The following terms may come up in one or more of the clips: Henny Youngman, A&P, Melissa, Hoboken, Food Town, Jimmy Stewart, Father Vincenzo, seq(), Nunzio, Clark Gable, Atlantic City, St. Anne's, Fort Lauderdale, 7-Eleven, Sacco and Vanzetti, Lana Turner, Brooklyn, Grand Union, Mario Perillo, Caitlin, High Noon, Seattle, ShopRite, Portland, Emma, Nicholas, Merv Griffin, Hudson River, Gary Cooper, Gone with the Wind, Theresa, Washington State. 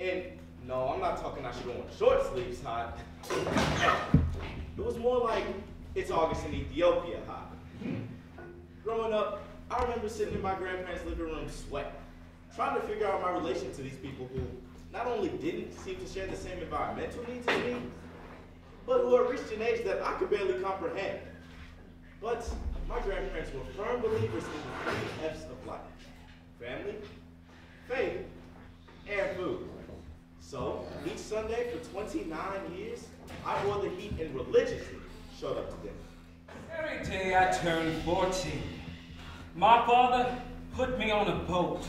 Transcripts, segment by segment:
And no, I'm not talking I should go on short sleeves hot. It was more like it's August in Ethiopia hot. Growing up, I remember sitting in my grandparents' living room sweating, trying to figure out my relation to these people who not only didn't seem to share the same environmental needs as me, but who had reached an age that I could barely comprehend. But my grandparents were firm believers in the three F's of life: family, faith, and food. So each Sunday for 29 years, I wore the heat and religiously showed up to dinner. Every day I turned 14, my father put me on a boat.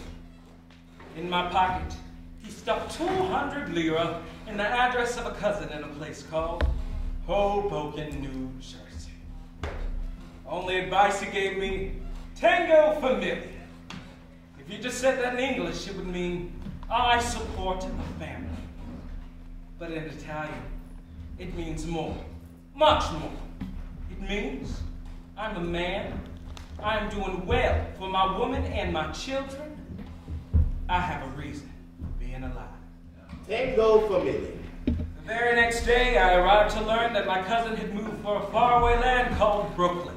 In my pocket, he stuffed 200 lira and the address of a cousin in a place called Hoboken, New Jersey. Only advice he gave me, tango familia. If you just said that in English, it would mean, I support a family. But in Italian, it means more, much more. It means, I'm a man, I'm doing well for my woman and my children. I have a reason for being alive. Tango familia. The very next day, I arrived to learn that my cousin had moved for a faraway land called Brooklyn.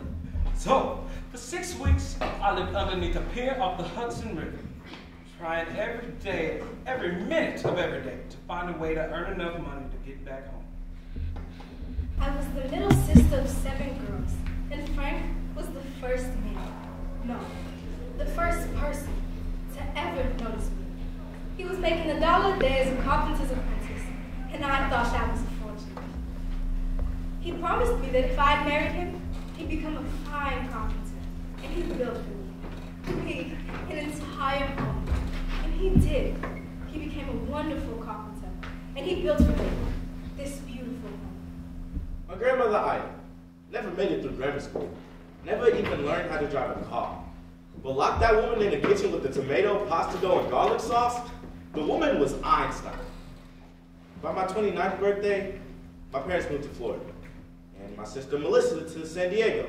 So, for 6 weeks, I lived underneath a pier off the Hudson River, trying every day, every minute of every day, to find a way to earn enough money to get back home. I was the little sister of 7 girls, and Frank was the first man, no, the first person to ever notice me. He was making $1 a day as a carpenter's apprentice, and I thought that was a fortune. He promised me that if I married him, he'd become a fine carpenter, and he built for me an entire home. And he did. He became a wonderful carpenter, and he built for me this beautiful home. My grandmother Ida never made it through grammar school, never even learned how to drive a car. But lock that woman in the kitchen with the tomato, pasta dough, and garlic sauce, the woman was Einstein. By my 29th birthday, my parents moved to Florida, and my sister Melissa to San Diego.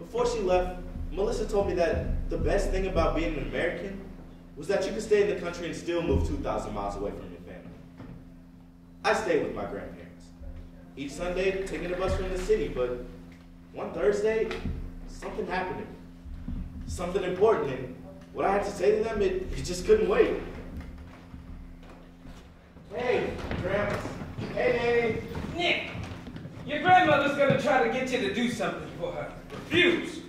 Before she left, Melissa told me that the best thing about being an American was that you could stay in the country and still move 2,000 miles away from your family. I stayed with my grandparents. Each Sunday, taking a bus from the city, but one Thursday, something happened to me. Something important, and what I had to say to them, it just couldn't wait. Hey, Grandma. Hey, Nanny. Nick, your grandmother's gonna try to get you to do something for her. Refuse.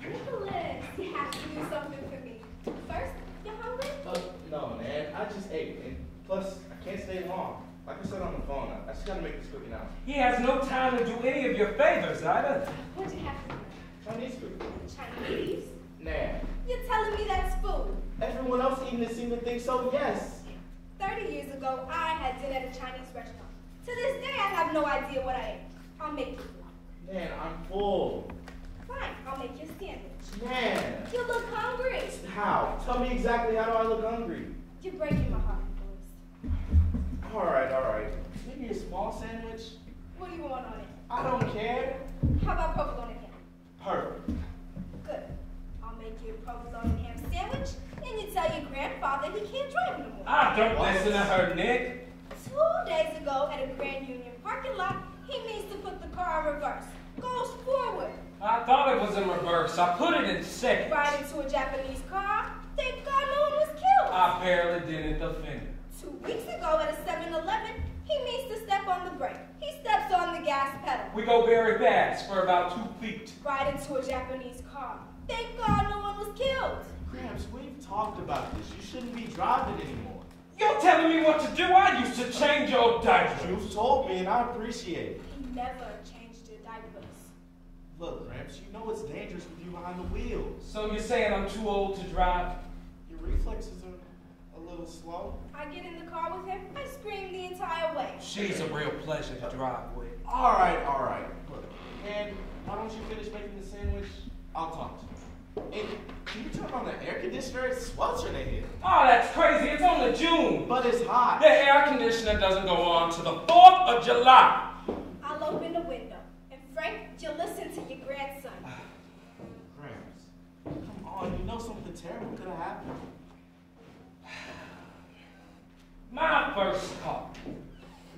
Nicholas, you have to do something for me. First, you hungry? No, man, I just ate, and plus, I can't stay long. Like I said on the phone, I just gotta make this quick announcement. He has no time to do any of your favors, Ida. What'd you have to do? Chinese food. Chinese? Nah. You're telling me that's food? Everyone else eating this seemed to think so, yes. 30 years ago, I had dinner at a Chinese restaurant. To this day, I have no idea what I ate. I'll make you. Man, I'm full. Fine, I'll make you a sandwich. Man. You look hungry. How? Tell me exactly how do I look hungry? You're breaking my heart, Nicholas. All right. Maybe a small sandwich? What do you want on it? I don't care. How about provolone and ham? Perfect. Good. I'll make you a provolone and ham sandwich, and you tell your grandfather he can't drive no more. I don't listen to her, Nick. 2 days ago at a Grand Union parking lot, he means to put the car in reverse. Goes forward. I thought it was in reverse. I put it in second. Right into a Japanese car. Thank God no one was killed. I barely didn't offend him. 2 weeks ago at a 7-Eleven, he means to step on the brake. He steps on the gas pedal. We go very fast for about 2 feet. Right into a Japanese car. Thank God no one was killed. Gramps, we've talked about this. You shouldn't be driving anymore. You're telling me what to do? I used to change your diapers. You told me, and I appreciate it. He never changed your diapers. Look, Gramps, you know it's dangerous with you behind the wheel. So you're saying I'm too old to drive? Your reflexes are a little slow. I get in the car with him, I scream the entire way. She's a real pleasure to drive with. All right. Look, man, why don't you finish making the sandwich? I'll talk to you. And can you turn on the air conditioner? It's sweltering in here. Oh, that's crazy. It's only June. But it's hot. The air conditioner doesn't go on till the 4th of July. I'll open the window. And Frank, you listen to your grandson. Gramps, come on. You know something terrible could have happened. My first car,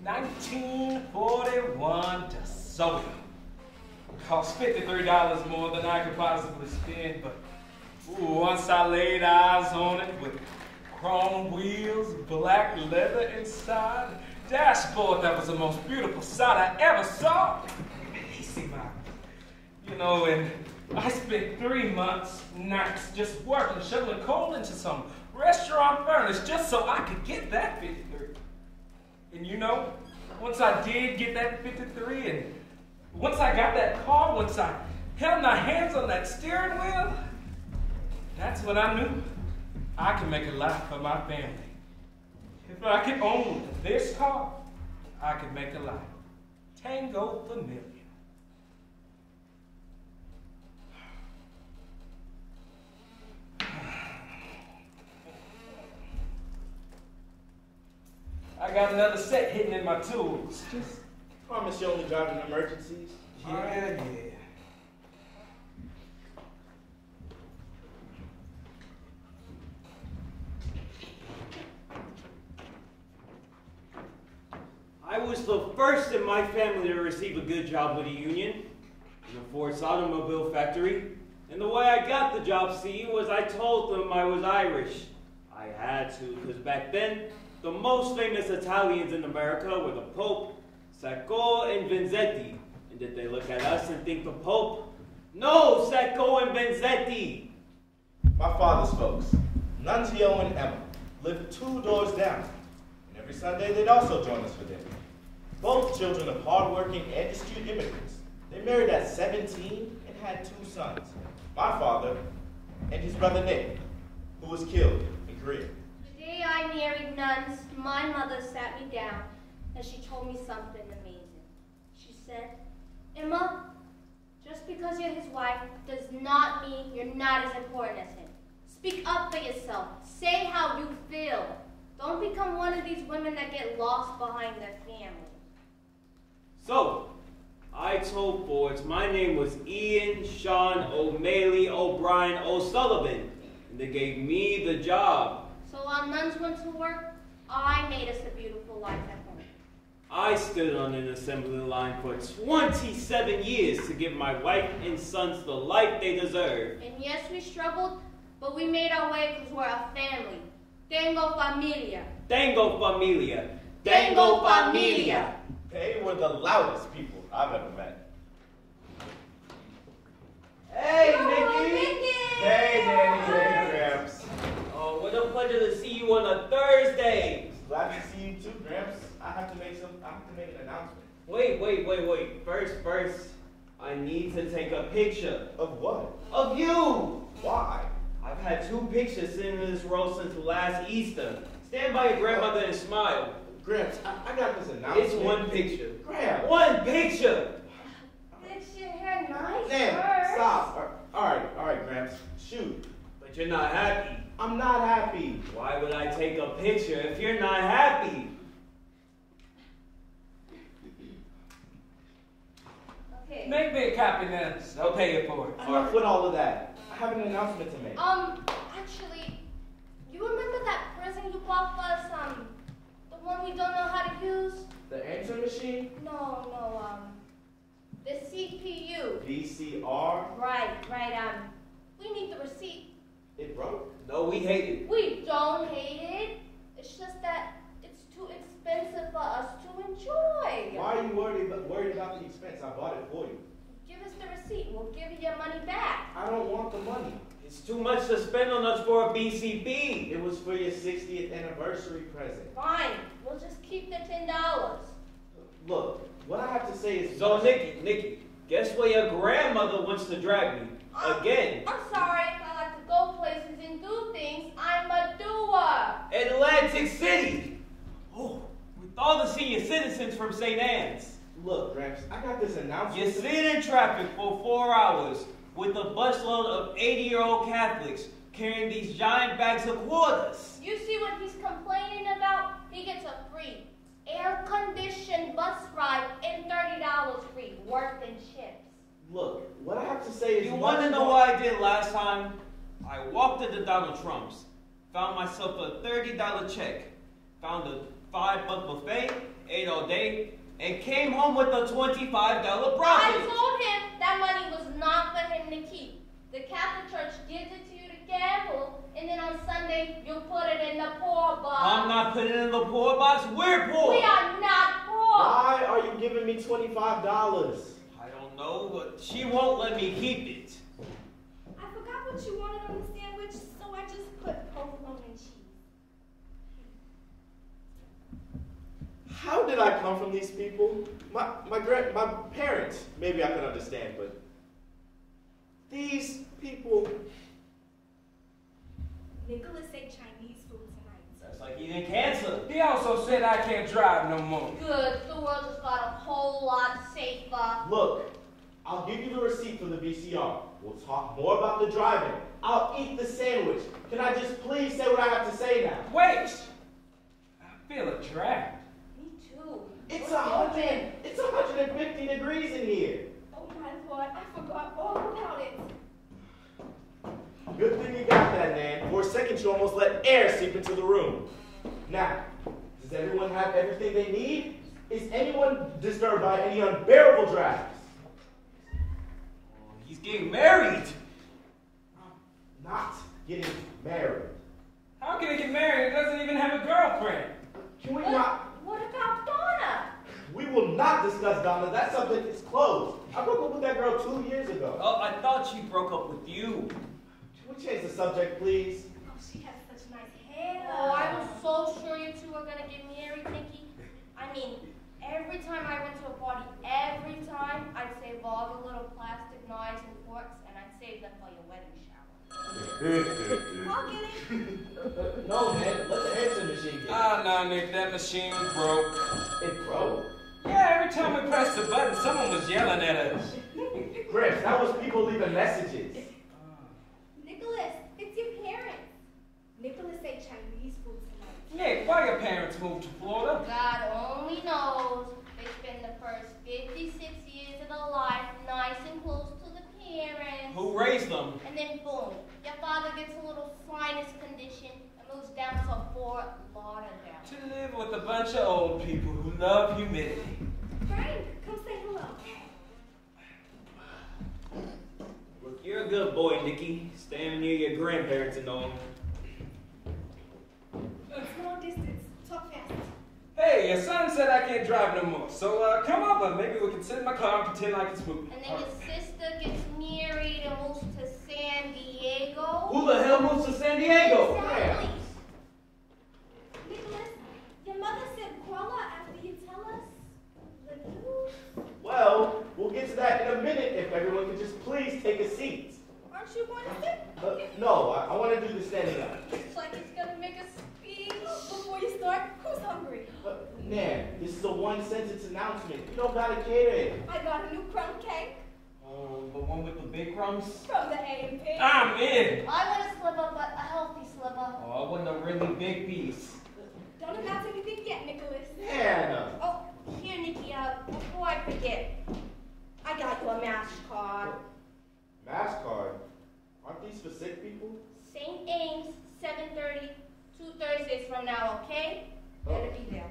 1941 DeSoto. Cost $53 more than I could possibly spend, but ooh, once I laid eyes on it with chrome wheels, black leather inside, dashboard that was the most beautiful sight I ever saw. Easy, Mike. You know, and I spent 3 months nights just working, shoveling coal into some restaurant furnace just so I could get that 53. And you know, once I did get that 53 and once I got that car, once I held my hands on that steering wheel, that's when I knew I could make a life for my family. If I could own this car, I could make a life. Tango for million. I got another set hidden in my tools. Just promise you only drive in emergencies. Yeah, right. Yeah. I was the first in my family to receive a good job with a union in the Ford's automobile factory. And the way I got the job, see, was I told them I was Irish. I had to, because back then, the most famous Italians in America were the Pope, Sacco and Vanzetti. And did they look at us and think the Pope? No, Sacco and Vanzetti! My father's folks, Nunzio and Emma, lived 2 doors down. And every Sunday they'd also join us for dinner. Both children of hardworking and astute immigrants. They married at 17 and had 2 sons, my father and his brother Nick, who was killed in Korea. The day I married nuns, my mother sat me down and she told me something amazing. She said, Emma, just because you're his wife does not mean you're not as important as him. Speak up for yourself. Say how you feel. Don't become one of these women that get lost behind their family. So, I told Ford's my name was Ian, Sean, O'Malley, O'Brien, O'Sullivan, and they gave me the job. So while nuns went to work, I made us a beautiful life at home. I stood on an assembly line for 27 years to give my wife and sons the life they deserve. And yes, we struggled, but we made our way because we're a family. Tengo familia. Tengo familia. Tengo familia. They were the loudest people I've ever met. Hey, Mickey! Hey, Danny, hey, Gramps. Oh, what a pleasure to see you on a Thursday. Glad to see you too, Gramps. I have to make an announcement. Wait. First, I need to take a picture. Of what? Of you. Why? I've had 2 pictures sitting in this row since last Easter. Stand by your grandmother and smile. Gramps, I got this announcement. It's 1 picture. Gramps! 1 picture! Fix your hair nice. Damn, stop. All right, Gramps. Shoot. But you're not happy. I'm not happy. Why would I take a picture if you're not happy? Okay. Make me a copy then. I'll pay you for it. I'm not with all of that. I have an announcement to make. Actually, you remember that present you bought for us, one we don't know how to use? The answer machine? No, the CPU. VCR? Right, we need the receipt. It broke? No, we hate it. We don't hate it. It's just that it's too expensive for us to enjoy. Why are you worried about the expense? I bought it for you. Give us the receipt. We'll give you your money back. I don't want the money. It's too much to spend on us for a BCB. It was for your 60th anniversary present. Fine. We'll just keep the $10. Look, what I have to say is... So, Nikki, guess where your grandmother wants to drag me? Again. I'm sorry. If I like to go places and do things, I'm a doer. Atlantic City. Oh, with all the senior citizens from St. Anne's. Look, Gramps, I got this announcement. You sit in traffic for 4 hours. With a busload of 80-year-old Catholics carrying these giant bags of quarters. You see what he's complaining about? He gets a free air-conditioned bus ride and $30 free worth in chips. Look, what I have to say is... You want to know what I did last time? I walked into Donald Trump's, found myself a $30 check, found a $5 buffet, ate all day, and came home with a $25 profit. I told him that money was not for him to keep. The Catholic Church gives it to you to gamble, and then on Sunday, you'll put it in the poor box. I'm not putting it in the poor box. We're poor. We are not poor. Why are you giving me $25? I don't know, but she won't let me keep it. I forgot what you wanted on the sandwich, so I just put provolone and cheese. How did I come from these people? My parents, maybe I can understand, but these people. Nicholas ate Chinese food tonight. That's like eating cancer. He also said I can't drive no more. Good, the world has got a whole lot safer. Look, I'll give you the receipt for the VCR. We'll talk more about the driving. I'll eat the sandwich. Can I just please say what I have to say now? Wait! I feel a draft. Me too. It's 100. It's 150 degrees in here. Oh my Lord, I forgot all about it. Good thing you got that, Nan. For a second, you almost let air seep into the room. Now, does everyone have everything they need? Is anyone disturbed by any unbearable drafts? Oh, he's getting married. I'm not getting married. How can he get married? He doesn't even have a girlfriend. Can we not? What about Donna? We will not discuss Donna. That subject is closed. I broke up with that girl 2 years ago. Oh, I thought she broke up with you. Can we change the subject, please? Oh, she has such nice hair. Oh, I was so sure you two were gonna get married, Nikki. I mean, every time I went to a party, every time I'd save all the little plastic knives and forks, and I'd save them for your wedding shower. I'll get it. No, man, let the answer machine get it. Ah, no, Nick, that machine broke. It broke? Yeah, every time we pressed the button, someone was yelling at us. Griff, that was people leaving messages. Nicholas, it's your parents. Nicholas ate Chinese food tonight. Nick, why your parents moved to Florida? God only knows. They spend the first 56 years of their life nice and close to the parents. Who raised them? And then boom, your father gets a little sinus condition and moves down to Fort Lauderdale. To live with a bunch of old people who love humidity. Frank, come say hello. You're a good boy, Nikki. Staying near your grandparents and all. It's no distance. Talk fast. Hey, your son said I can't drive no more. So come over. Maybe we can sit in my car and pretend like it's moving. And then your sister gets married and moves to San Diego. Who the hell moves to San Diego? Exactly. Yeah. Nicholas, your mother said Koala after you tell us the news. Well, we'll get to that in a minute if everyone could just please take a seat. Aren't you going to sit? No, I want to do the standing up. It's like it's going to make a speech. Before you start, who's hungry? Nan, this is a one-sentence announcement. You don't got to cater it. I got a new crumb cake. Oh, the one with the big crumbs? From the A&P. I'm in. I want a sliver, but a healthy sliver. Oh, I want a really big piece. Don't announce anything yet, Nicholas. Yeah. Oh. Here, Nikki, before I forget, I got you a MasterCard. MasterCard? Aren't these for sick people? St. Anne's, 7:30, 2 Thursdays from now, okay? Better be there.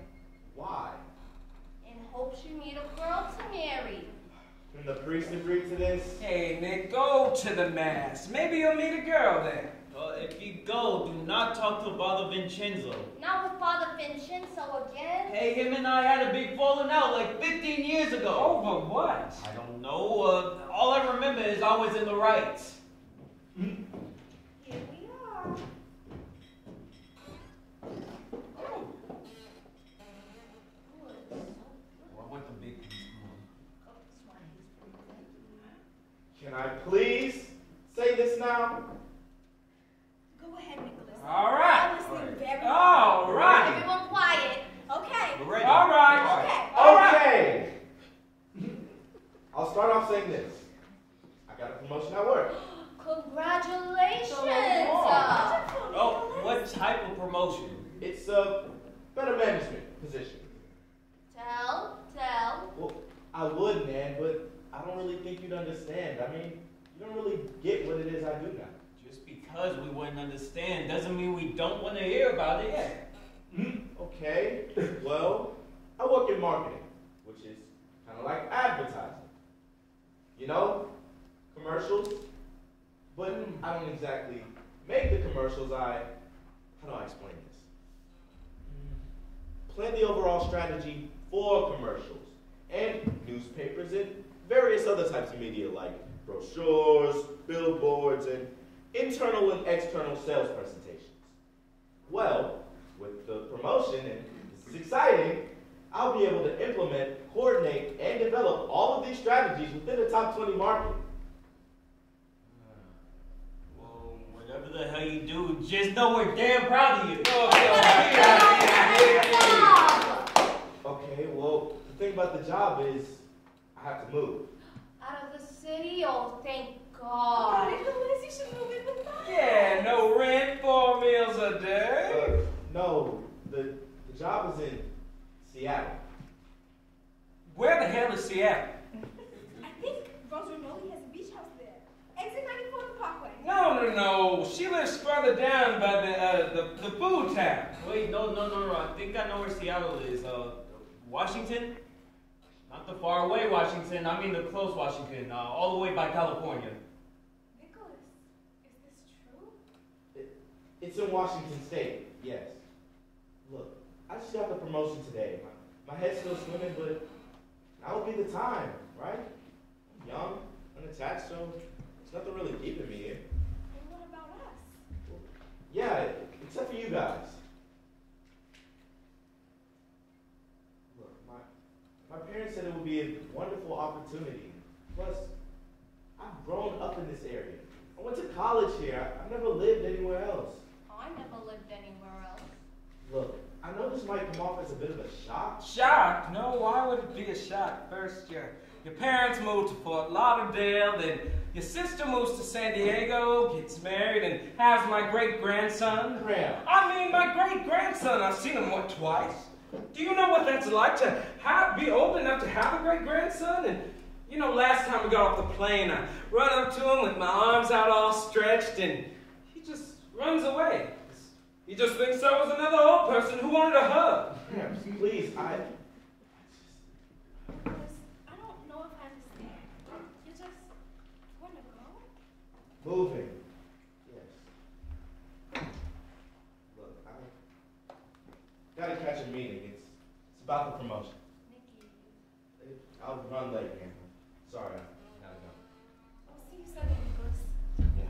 Why? In hopes you meet a girl to marry. Can the priest agree to this? Hey, Nick, go to the mass. Maybe you'll meet a girl there. If you go, do not talk to Father Vincenzo. Not with Father Vincenzo again. Hey, him and I had a big falling out like 15 years ago. Over what? I don't know. All I remember is I was in the right. Here we are. Oh. I want the big piece. Can I please say this now? Go ahead, Nicholas. All right. All right. Everyone quiet. Okay. We're ready. All right. Okay. All right. Okay. I'll start off saying this. I got a promotion at work. Congratulations. Oh, what type of promotion? It's a better management position. Tell. Well, I would, man, but I don't really think you'd understand. I mean, you don't really get what it is I do now. Just because we wouldn't understand doesn't mean we don't want to hear about it. Okay, Okay, well, I work in marketing, which is kind of like advertising. You know, commercials, but I don't exactly make the commercials. How do I explain this? Plan the overall strategy for commercials and newspapers and various other types of media like brochures, billboards, and internal and external sales presentations. Well, with the promotion, and this is exciting, I'll be able to implement, coordinate, and develop all of these strategies within the top 20 market. Well, whatever the hell you do, just know we're damn proud of you. Okay, well, the thing about the job is I have to move. Out of the city? Oh, thank God. Nicholas, you should move in with us. Yeah, no rent, 4 meals a day. No, the job is in Seattle. Where the hell is Seattle? I think Rosemary has a beach house there. Exit 94 on the Parkway. No. She lives further down by the Food Town. Wait, no. I think I know where Seattle is. Washington? Not the far away Washington. I mean the close Washington. All the way by California. Nicholas, is this true? It's in Washington State. Yes. Look, I just got the promotion today. My head's still swimming, but now would be the time, right? I'm young, unattached, so there's nothing really keeping me here. Well, what about us? Well, yeah, except for you guys. Look, my parents said it would be a wonderful opportunity. Plus, I've grown up in this area. I went to college here. I've never lived anywhere else. Oh, I never lived anywhere else. Look, I know this might come off as a bit of a shock. Shock? No, why would it be a shock? First, your parents moved to Fort Lauderdale, then your sister moves to San Diego, gets married, and has my great-grandson. My great-grandson. I've seen him, twice? Do you know what that's like to be old enough to have a great-grandson? And, you know, last time we got off the plane, I run up to him with my arms out all stretched, and he just runs away. He just thinks I was another old person who wanted a hug. Please, I don't know if I understand. You just want to go? Moving. Yes. Look, I gotta catch a meeting. It's about the promotion. Nikki. I'll run late again. Sorry. Gotta go. I'll see you Sunday, Nicholas. Yeah.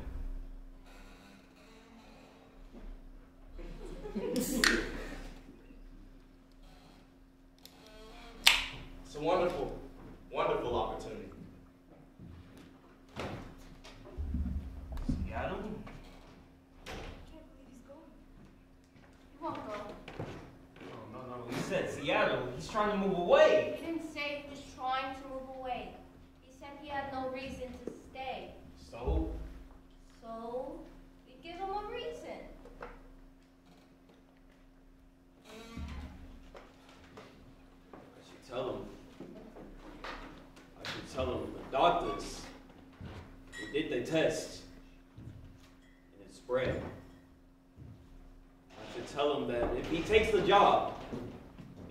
It's a wonderful, wonderful opportunity. Seattle? I can't believe he's going. He won't go. No. He said Seattle. He's trying to move away. He didn't say he was trying to move away. He said he had no reason to stay. So? So, we give him a reason. I should tell them the doctors, they did their test, and it spread. I should tell him that if he takes the job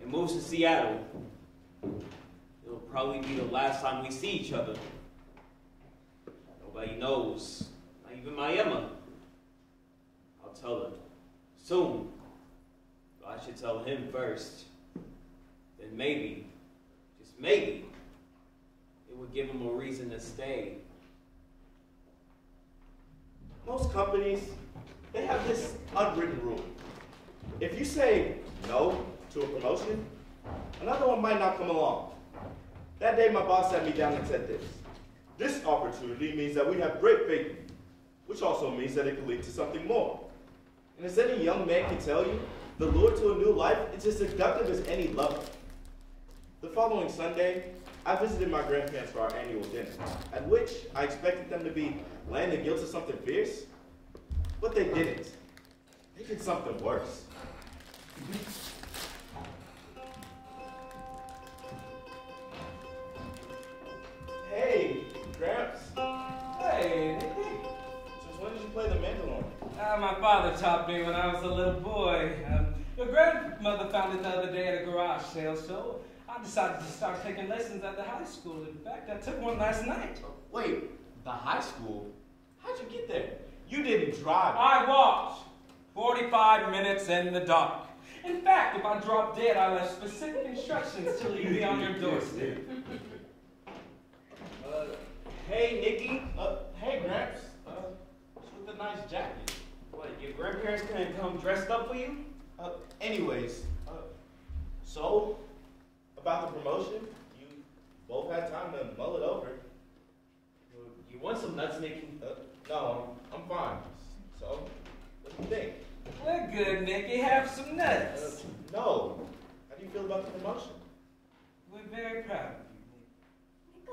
and moves to Seattle, it'll probably be the last time we see each other. Nobody knows, not even my Emma. I'll tell her soon, but I should tell him first. Then maybe, just maybe, it would give him a reason to stay. Most companies, they have this unwritten rule. If you say no to a promotion, another one might not come along. That day my boss sat me down and said this. This opportunity means that we have great faith in you, which also means that it could lead to something more. And as any young man can tell you, the lure to a new life is as seductive as any lover. The following Sunday, I visited my grandparents for our annual dinner, at which I expected them to be laying the guilt of something fierce, but they didn't. They did something worse. Hey, Gramps. Hey, Nicky. Since when did you play the mandolin? My father taught me when I was a little boy. Your grandmother mother found it the other day at a garage sale, so I decided to start taking lessons at the high school. In fact, I took one last night. Wait, the high school? How'd you get there? You didn't drive. I walked 45 minutes in the dark. In fact, if I dropped dead, I left specific instructions to leave me on your doorstep. Hey, Nikki. Hey, Gramps. What's with the nice jacket? What, your grandparents couldn't come dressed up for you? Anyways, so, about the promotion, you both had time to mull it over. You want some nuts, Nikki? No, I'm fine. So, what do you think? We're good, Nikki. Have some nuts. No. How do you feel about the promotion? We're very proud of you,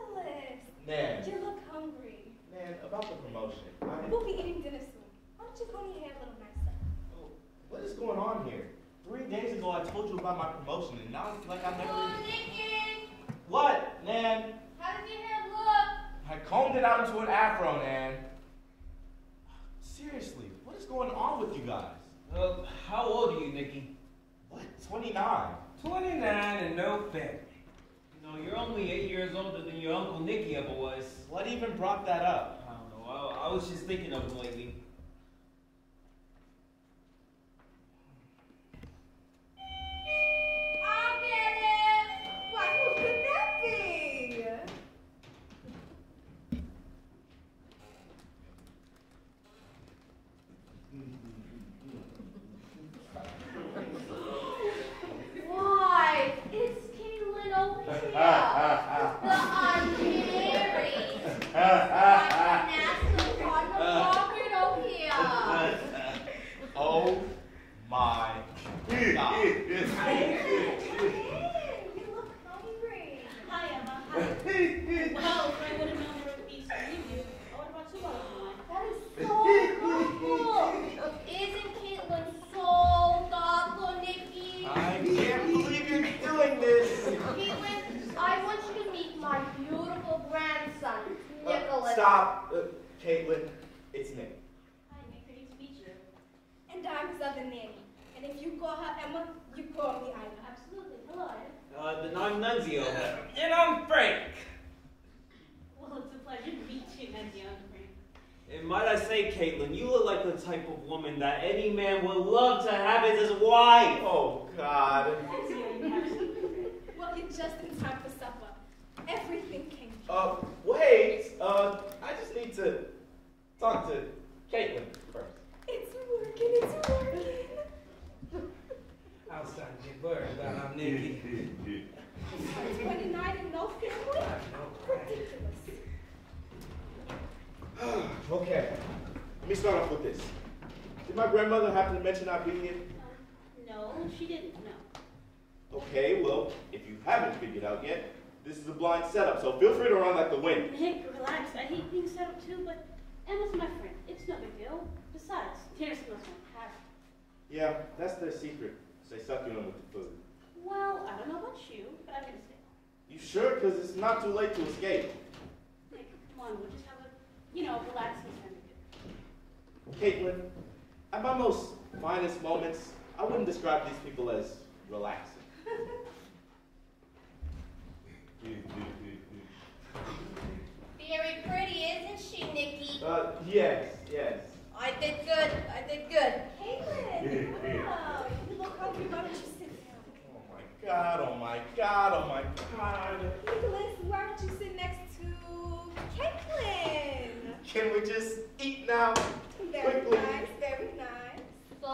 Nicholas. Nan. You look hungry. Nan, about the promotion. We'll be eating dinner soon. Why don't you comb your hair a little nicer? Oh, what is going on here? 3 days ago, I told you about my promotion, and now it's like I never... Oh, Nikki! What, Nan? How does your hair look? I combed it out into an afro, Nan. Seriously, what is going on with you guys? How old are you, Nikki? What? 29. 29 and no family. You know, you're only 8 years older than your Uncle Nicky ever was. What even brought that up? I don't know. I was just thinking of him lately. I'll get it! Why, who could that be? Why, it's Caitlin over here. The unmarried. I'm nasty on the carpet over here. Oh my God. You look hungry. Hi, Emma. Hi. Well, I would have known there would be some you do. What about you, Emma? That is so cool. Isn't Caitlin so thoughtful, Nikki? I can't believe you're doing this. Caitlin, I want you to meet my beautiful grandson, Nicholas. Stop. Caitlin, it's Nick. Hi, Nick. Pretty to meet you. And I'm Southern Nanny. And if you call her Emma, you call me Emma. Absolutely. Hello, Emma. Then I'm Nunzio. And I'm Frank. Well, it's a pleasure to meet you, Nunzio and Frank. And might I say, Caitlin, you look like the type of woman that any man would love to have as his wife. Oh, God. Well, you're just in time for supper. Everything came true. Wait. I just need to talk to Caitlin first. It's working. It's working. I was starting to get worried about how I'm Nikki. 29 and no family? Ridiculous. Okay. Let me start off with this. Did my grandmother happen to mention I've been here? No, she didn't. No. Okay, well, if you haven't figured out yet, this is a blind setup, so feel free to run like the wind. Nick, relax. I hate being set up too, but Emma's my friend. It's no big deal. Besides, dinner smells like past. Yeah, that's their secret. They suck you in with the food. Well, I don't know about you, but I'm going to stay. You sure? Because it's not too late to escape. Nick, come on, we'll just have a, relaxing time together. Caitlin, at my most finest moments, I wouldn't describe these people as relaxing. Very pretty, isn't she, Nikki? Yes, yes. I did good. I did good. Caitlin, wow. You look hungry. Why don't you sit down? Oh, my God. Oh, my God. Oh, my God. Nicholas, why don't you sit next to Caitlin? Can we just eat now? Very quickly. Nice. Very nice. So,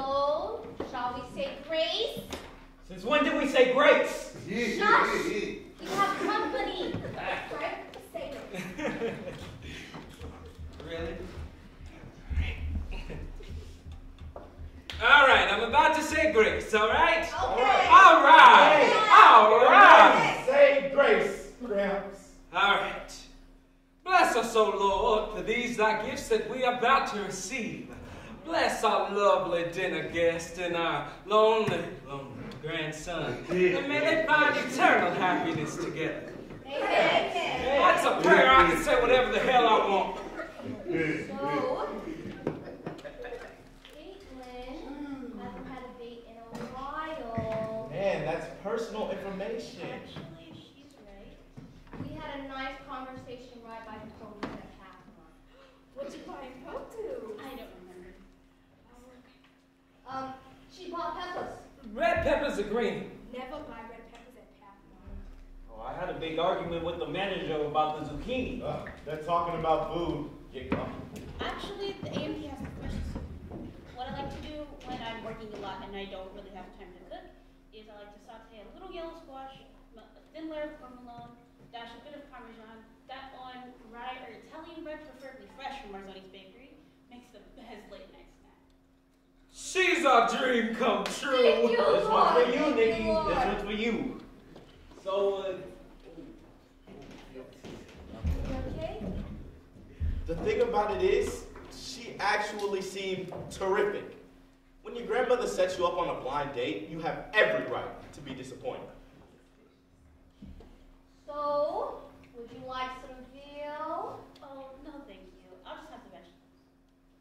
shall we say grace? Since when did we say grace? Shush. We have company. Right? Say no. Really? All right, I'm about to say grace, all right? Okay. All right. All right. Yeah. All right. Say grace, Gramps. All right. Bless us, O Lord, for these thy gifts that we are about to receive. Bless our lovely dinner guest and our lonely, lonely grandson. And may they find eternal happiness together. Amen. That's a prayer. I can say whatever the hell I want. So, Man, that's personal information. Actually, she's right. We had a nice conversation right by the phone at Pathmark. What did you buy Coke to? I don't remember. She bought peppers. Red peppers are green. Never buy red peppers at Pathmark. Oh, I had a big argument with the manager about the zucchini. They're talking about food. Get gone. Actually, the A&P has a question. What I like to do when I'm working a lot and I don't really have time to cook is I like to saute a little yellow squash, a thin layer of provolone, dash a bit of parmesan, that on rye or Italian bread, preferably fresh from Marzotti's bakery, makes the best late night snack. She's our dream come true! This one's for you, Nikki! This one's for you! So, okay? The thing about it is, she actually seemed terrific. When your grandmother sets you up on a blind date, you have every right to be disappointed. So, would you like some veal? Oh, no thank you. I'll just have the vegetables.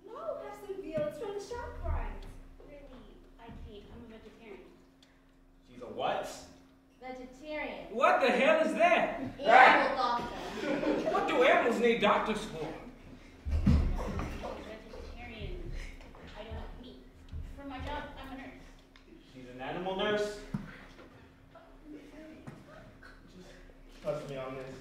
No, have some veal. It's from the ShopRite. Really? I can't. I'm a vegetarian. She's a what? Vegetarian. What the hell is that? Animal doctor. What do animals need doctors for? My job, I'm a nurse. She's an animal nurse. Just trust me on this.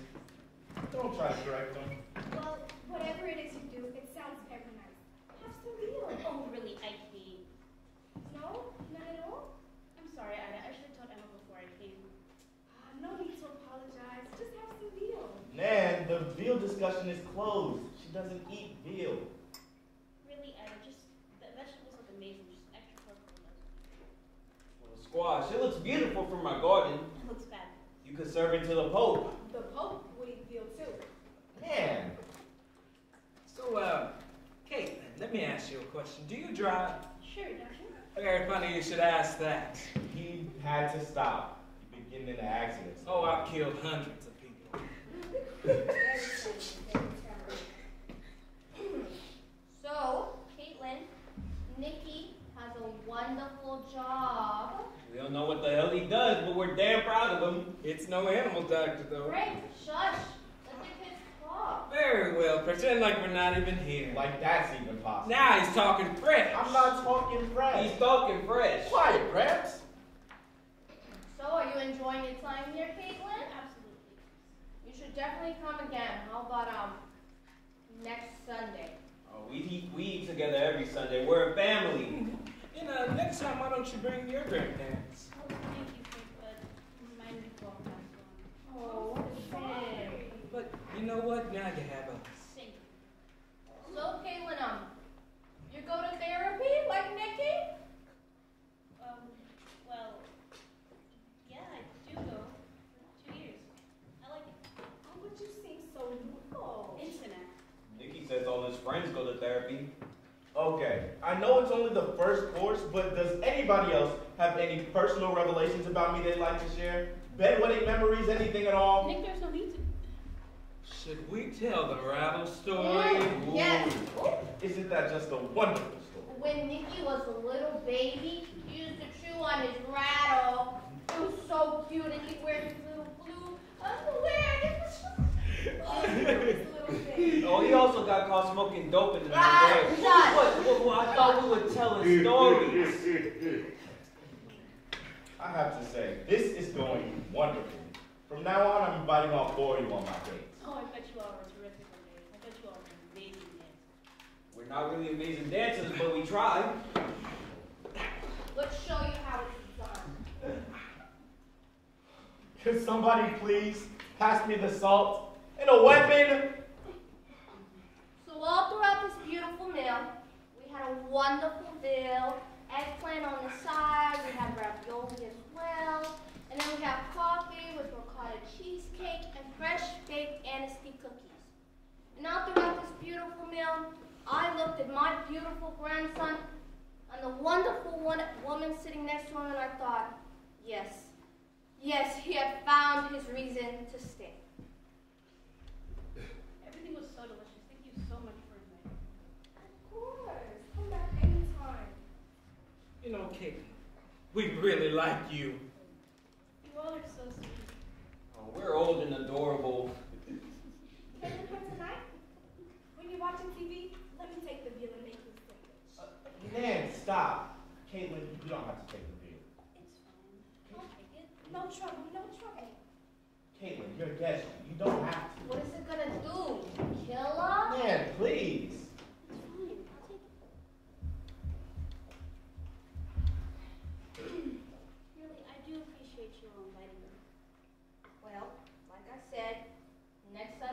Don't try to correct them. Well, whatever it is you do, it sounds very nice. Have some real. Oh, really, I can't. No? Not at all? I'm sorry, Ida. I should have told Emma before I came. No need to apologize. Just have some veal. Man, the veal discussion is closed. She doesn't eat veal. Squash. It looks beautiful from my garden. It looks bad. You could serve it to the Pope. The Pope would eat veal too. Man. So, Caitlin, let me ask you a question. Do you drive? Sure, don't you? Very funny you should ask that. He had to stop. He'd been getting into accidents. Oh, I've killed hundreds of people. So, Caitlin, Nikki has a wonderful job. We don't know what the hell he does, but we're damn proud of him. It's no animal doctor, though. Great, shush. Let the kids talk. Very well. Pretend like we're not even here. Like that's even possible. Now he's talking fresh. I'm not talking fresh. He's talking fresh. Quiet, Gramps. So, are you enjoying your time here, Caitlin? Absolutely. You should definitely come again. How about, next Sunday? Oh, we eat together every Sunday. We're a family. You know, next time, why don't you bring your grandparents? Oh, thank you, but my meatball has gone. Oh, sad. But you know what? Now you have us. Thank you. So, Caitlin, you go to therapy like Nikki? Well, yeah, I do go. 2 years. I like it. How would you seem so normal? Internet. Nikki says all his friends go to therapy. Okay, I know it's only the first course, but does anybody else have any personal revelations about me they'd like to share? Bedwetting memories, anything at all? Nick, there's no need to. Should we tell the rattle story? Yes. Isn't that just a wonderful story? When Nikki was a little baby, he used to chew on his rattle. It was so cute, and he'd wear his little blue underwear. Oh, he also got caught smoking dope in the bed. I thought we were telling stories. I have to say, this is going wonderful. From now on, I'm inviting all four of you on my dates. Oh, I bet you all were terrific on dates. I bet you all were amazing dancers. We're not really amazing dancers, but we try. Let's show you how it's done. Could somebody please pass me the salt? And a weapon. So all throughout this beautiful meal, we had a wonderful meal. Eggplant on the side. We had ravioli as well. And then we have coffee with ricotta cheesecake and fresh baked Annecy cookies. And all throughout this beautiful meal, I looked at my beautiful grandson and the wonderful woman sitting next to him, and I thought, yes, he had found his reason to stay. Everything was so delicious. Thank you so much for inviting me. Of course. Come back anytime. You know, Caitlin, we really like you. Y'all are so sweet. Oh, we're old and adorable. Can you come tonight? When you're watching TV, let me take the veal and make you a sandwich. Man, stop. Caitlin, you don't have to take the veal. It's fine. I'll take it. No trouble, no trouble. Caitlin, you're a guest. You don't have to. What is it gonna do? Kill her? Man, please.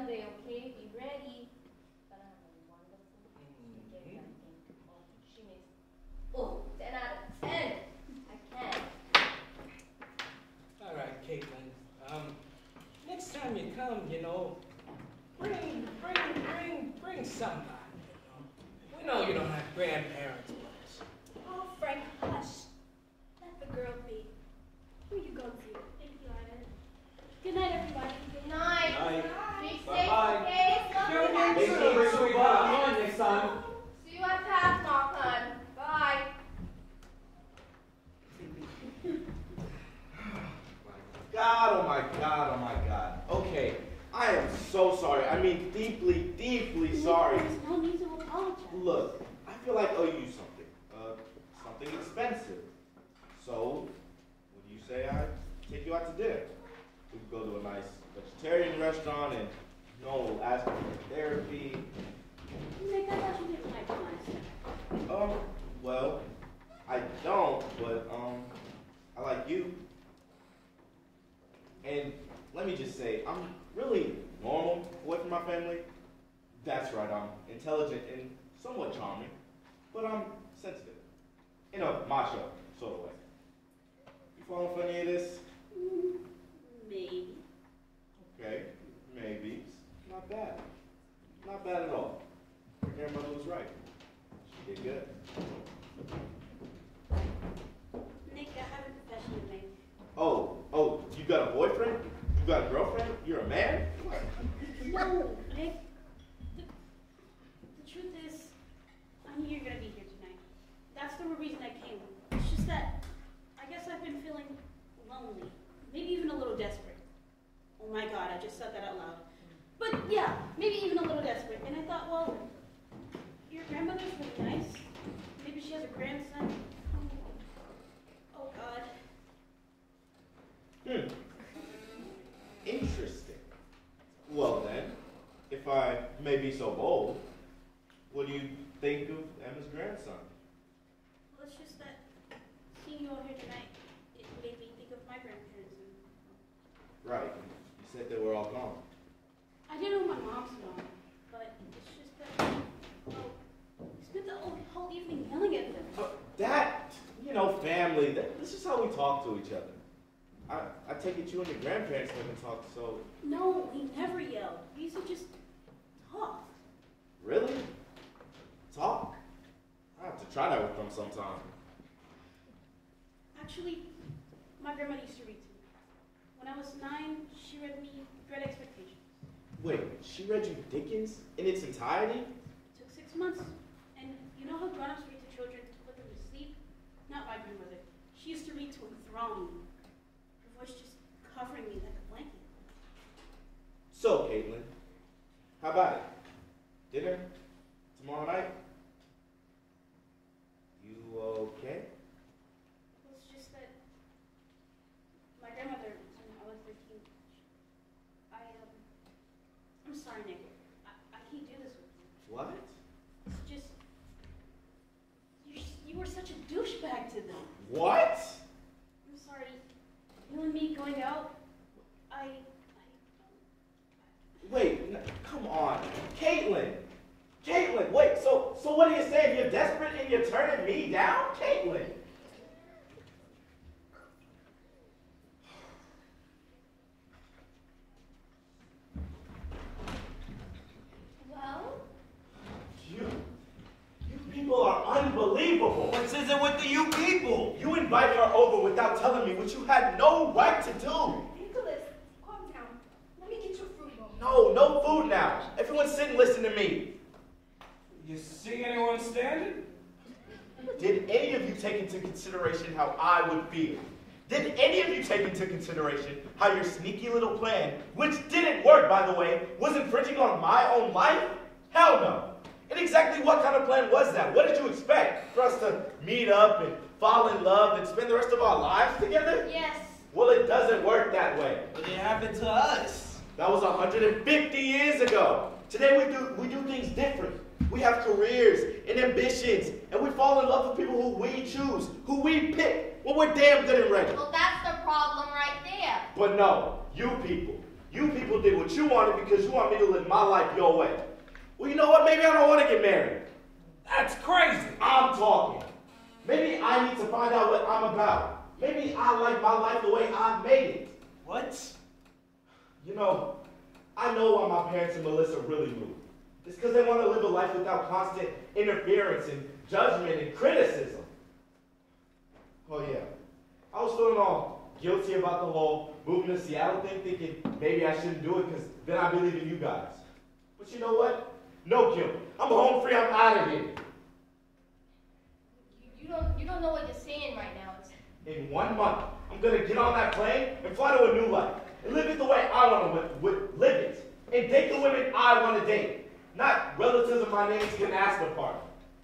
Okay, be ready. But I have a wonderful day. She makes, oh, 10 out of 10. I can. All right, Caitlin. Next time you come, you know, bring somebody. You know, we know you don't have grandparents with us. Oh, Frank, hush. Let the girl be. Who you going to? Thank you, Anna. Good night, everybody. Good night. Good night. Bye-bye. Okay, see you at Pathmark, hon. Bye. Oh my God. Okay, I am so sorry. I mean, deeply, deeply sorry. There's no need to apologize. Look, I feel like I owe you something. Something expensive. So, what do you say I take you out to dinner? We can go to a nice vegetarian restaurant and Noel will ask me for therapy. Nick, I thought you didn't like wine. Well, I don't, but I like you. And let me just say, I'm really normal away from my family. That's right, I'm intelligent and somewhat charming, but I'm sensitive. In a macho sort of way. You falling for any of this? Maybe. Okay, maybe. Not bad. Not bad at all. Your grandmother was right. She did good. Nick, I have a confession to make. Oh, you got a boyfriend? You got a girlfriend? You're a man? What? No, Nick. The truth is, I knew you're going to be here tonight. That's the reason I came. It's just that, I guess I've been feeling lonely. Maybe even a little desperate. Oh my God, I just said that out loud. But yeah, maybe even a little desperate. And I thought, well, your grandmother's really nice. Maybe she has a grandson. Oh God. Interesting. Well then, if I may be so bold, what do you think of Emma's grandson? Well, it's just that seeing you all here tonight, it made me think of my grandparents. Right. You said they were all gone. I did know my mom's gone, but it's just that, we spent the whole evening yelling at them. Family, this is how we talk to each other. I take it you and your grandparents never talk, so. No, we never yelled. We used to just talk. Really? Talk? I have to try that with them sometime. Actually, my grandma used to read to me. When I was 9, she read me Great Expectations. Wait, she read you Dickens in its entirety? It took 6 months. And you know how grown-ups read to children to put them to sleep? Not my grandmother. She used to read to enthrall me. Her voice just covering me like a blanket. So, Caitlin, how about it? Dinner? Tomorrow night? You okay? Well, it's just that my grandmother, when I was 13, I'm sorry, Nick. I can't do this with you. What? It's just... You were such a douchebag to them. What? I'm sorry. You and me going out, Wait, come on. Caitlin, wait. So what are you saying? You're desperate and you're turning me down? Caitlin. Which you had no right to do. Nicholas, calm down. Let me get your food bowl. No food now. Everyone sit and listen to me. You see anyone standing? Did any of you take into consideration how I would feel? Did any of you take into consideration how your sneaky little plan, which didn't work, by the way, was infringing on my own life? Hell no. And exactly what kind of plan was that? What did you expect? For us to meet up and fall in love and spend the rest of our lives together? Yes. Well, it doesn't work that way. But it happened to us. That was 150 years ago. Today we do things different. We have careers and ambitions, and we fall in love with people who we choose, who we pick, when we're damn good and ready. Well, that's the problem right there. But no, you people did what you wanted because you want me to live my life your way. Well, you know what? Maybe I don't want to get married. That's crazy. I'm talking. Maybe I need to find out what I'm about. Maybe I like my life the way I made it. What? You know, I know why my parents and Melissa really moved. It's because they want to live a life without constant interference and judgment and criticism. Oh yeah, I was feeling all guilty about the whole moving to Seattle thing, thinking maybe I shouldn't do it because then I'd be leaving you guys. But you know what? No guilt. I'm home free. I'm out of here. You don't know what you're saying right now. In 1 month, I'm gonna get on that plane and fly to a new life and live it the way I want to live it and date the women I want to date. Not relatives of my name's getting asked apart.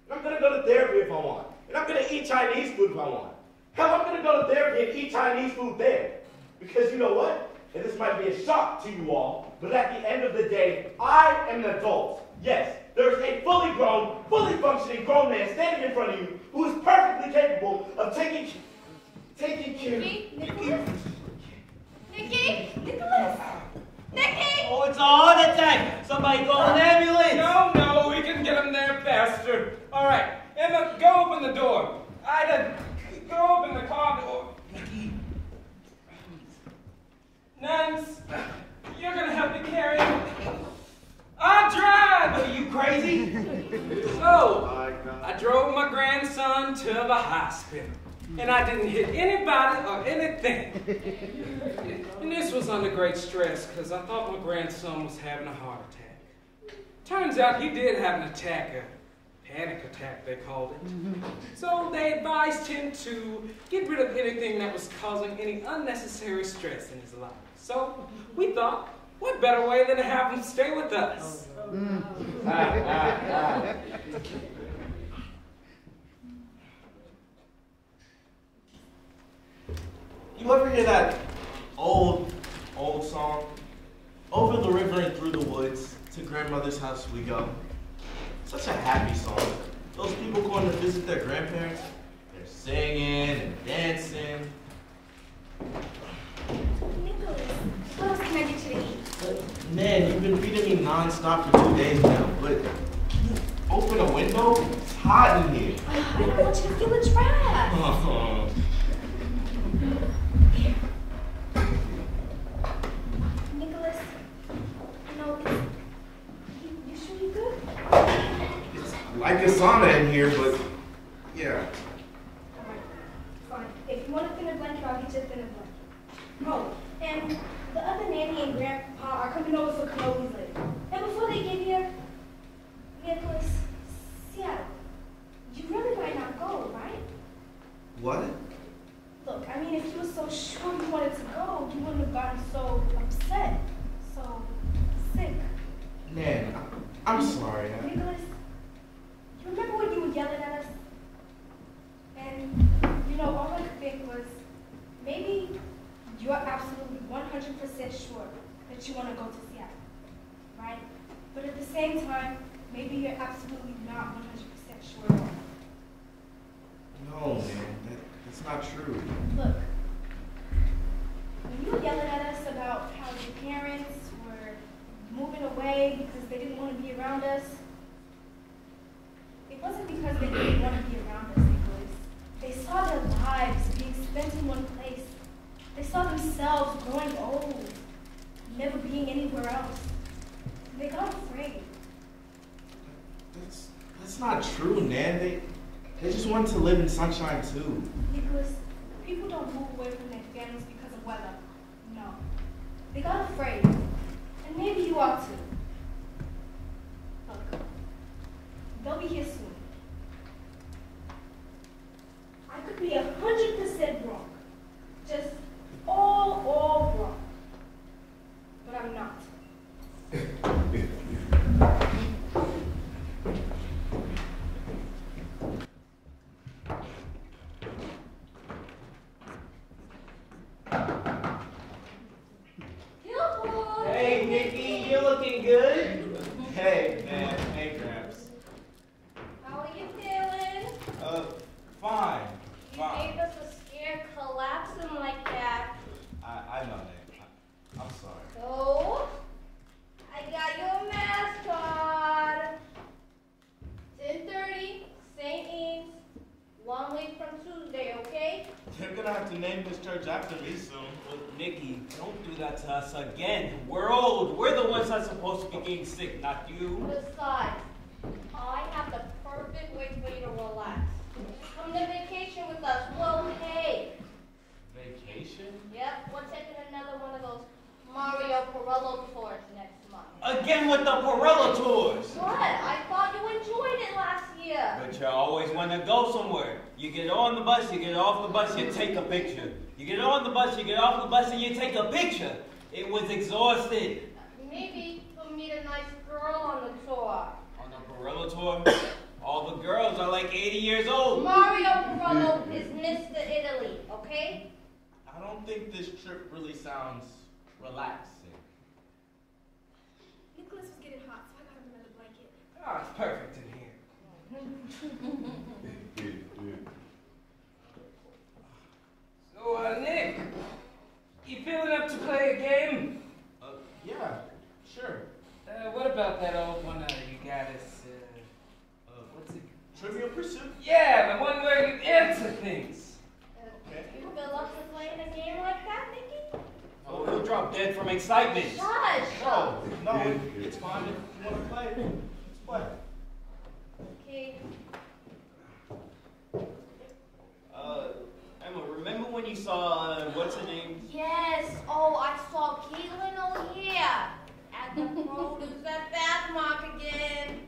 And I'm gonna go to therapy if I want. And I'm gonna eat Chinese food if I want. Hell, I'm gonna go to therapy and eat Chinese food there. Because you know what? And this might be a shock to you all, but at the end of the day, I am an adult. Yes, there's a fully grown, fully functioning grown man standing in front of you who is perfectly capable of taking care of Nicholas! Nicky! Oh, it's a heart attack! Somebody call an ambulance! No, we can get him there faster. All right, Emma, go open the door. Ida, go open the car door. Nicky. Nuns, you're gonna have to carry him. I'll drive! Are you crazy? So, I drove my grandson to the hospital. And I didn't hit anybody or anything. And this was under great stress because I thought my grandson was having a heart attack. Turns out he did have an attack, a panic attack they called it. So they advised him to get rid of anything that was causing any unnecessary stress in his life. So we thought, what better way than to have him stay with us? You ever hear that old song? Over the river and through the woods, to grandmother's house we go. Such a happy song. Those people going to visit their grandparents, they're singing and dancing. Nicholas, what else can I get you to eat? Man, you've been feeding me non-stop for 2 days now, but can you open a window? It's hot in here. I don't want you to feel a draft. Oh. Nicholas, you know, you sure you good? It's like a sauna in here, but yeah. Alright, fine. If you want a thinner blanket, I'll get you a thinner blanket. Oh, and the other nanny and grandpa are coming over for cannolis later. And before they get here, Nicholas, Seattle, you really might not go, right? What? Look, I mean, if you were so sure you wanted to go, you wouldn't have gotten so upset, so sick. Man, I'm sorry. Nicholas, you remember when you were yelling at us? And, you know, all I could think was, maybe you're absolutely 100% sure that you want to go to Seattle, right? But at the same time, maybe you're absolutely not 100% sure. No, man. It's not true. Look, when you were yelling at us about how your parents were moving away because they didn't want to be around us, it wasn't because they didn't want to be around us, Nicholas. They saw their lives being spent in one place. They saw themselves growing old, never being anywhere else. They got afraid. That's not true, Nan. They just wanted to live in sunshine, too. Nicholas, people don't move away from their families because of weather. No. They got afraid. And maybe you ought to. Look, they'll be here soon. I could be 100% wrong. Just Vicky, you're looking good. Hey, man. Hey, Gramps. How are you feeling? Fine. You gave us a scare collapsing like that. I know that. I'm sorry. So, I got your mascot. 10:30, St. Anne's. 1 week from Tuesday, okay? They're gonna have to name this church after me soon. Well, Nikki, don't do that to us again. We're old. We're the ones that's supposed to be getting sick, not you. Besides, I have the perfect way for you to relax. Come to vacation with us. Whoa, hey. Vacation? Yep, we're taking another one of those Mario Perillo tours next month. Again with the Perillo tours? What? I thought you enjoyed it last year. But you always want to go somewhere. You get on the bus, you get off the bus, you take a picture. You get on the bus, you get off the bus, and you take a picture. It was exhausting. Maybe we'll meet a nice girl on the tour. On the Perillo tour? All the girls are like 80 years old. Mario Perillo is Mr. Italy, okay? I don't think this trip really sounds relaxing. Nicholas was getting hot, so I got him another blanket. Oh, it's perfect in here. So, Nick, you feeling up to play a game? Yeah, sure. What about that old one you got us, what's it? Trivial Pursuit? Yeah, the one where you answer things. Okay. You feel up to playing a game like that, Nikki? Oh, he'll drop dead from excitement. Shush! No, no, it's fine if you want to play it. Let's play. Okay. Emma, remember when you saw, what's her name? Yes, oh, I saw Caitlin over here at the produce at Pathmark again.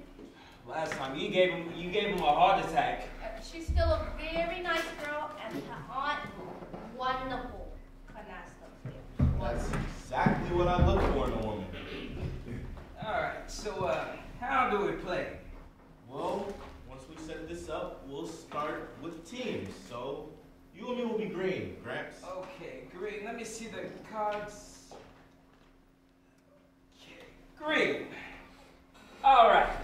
Last time, you gave him a heart attack. She's still a very nice girl, and her aunt, wonderful. That's exactly what I look for in a woman. Alright, so how do we play? Well, once we set this up, we'll start with teams. So, you and me will be green, Gramps. Okay, green. Let me see the cards. Okay, green. Alright.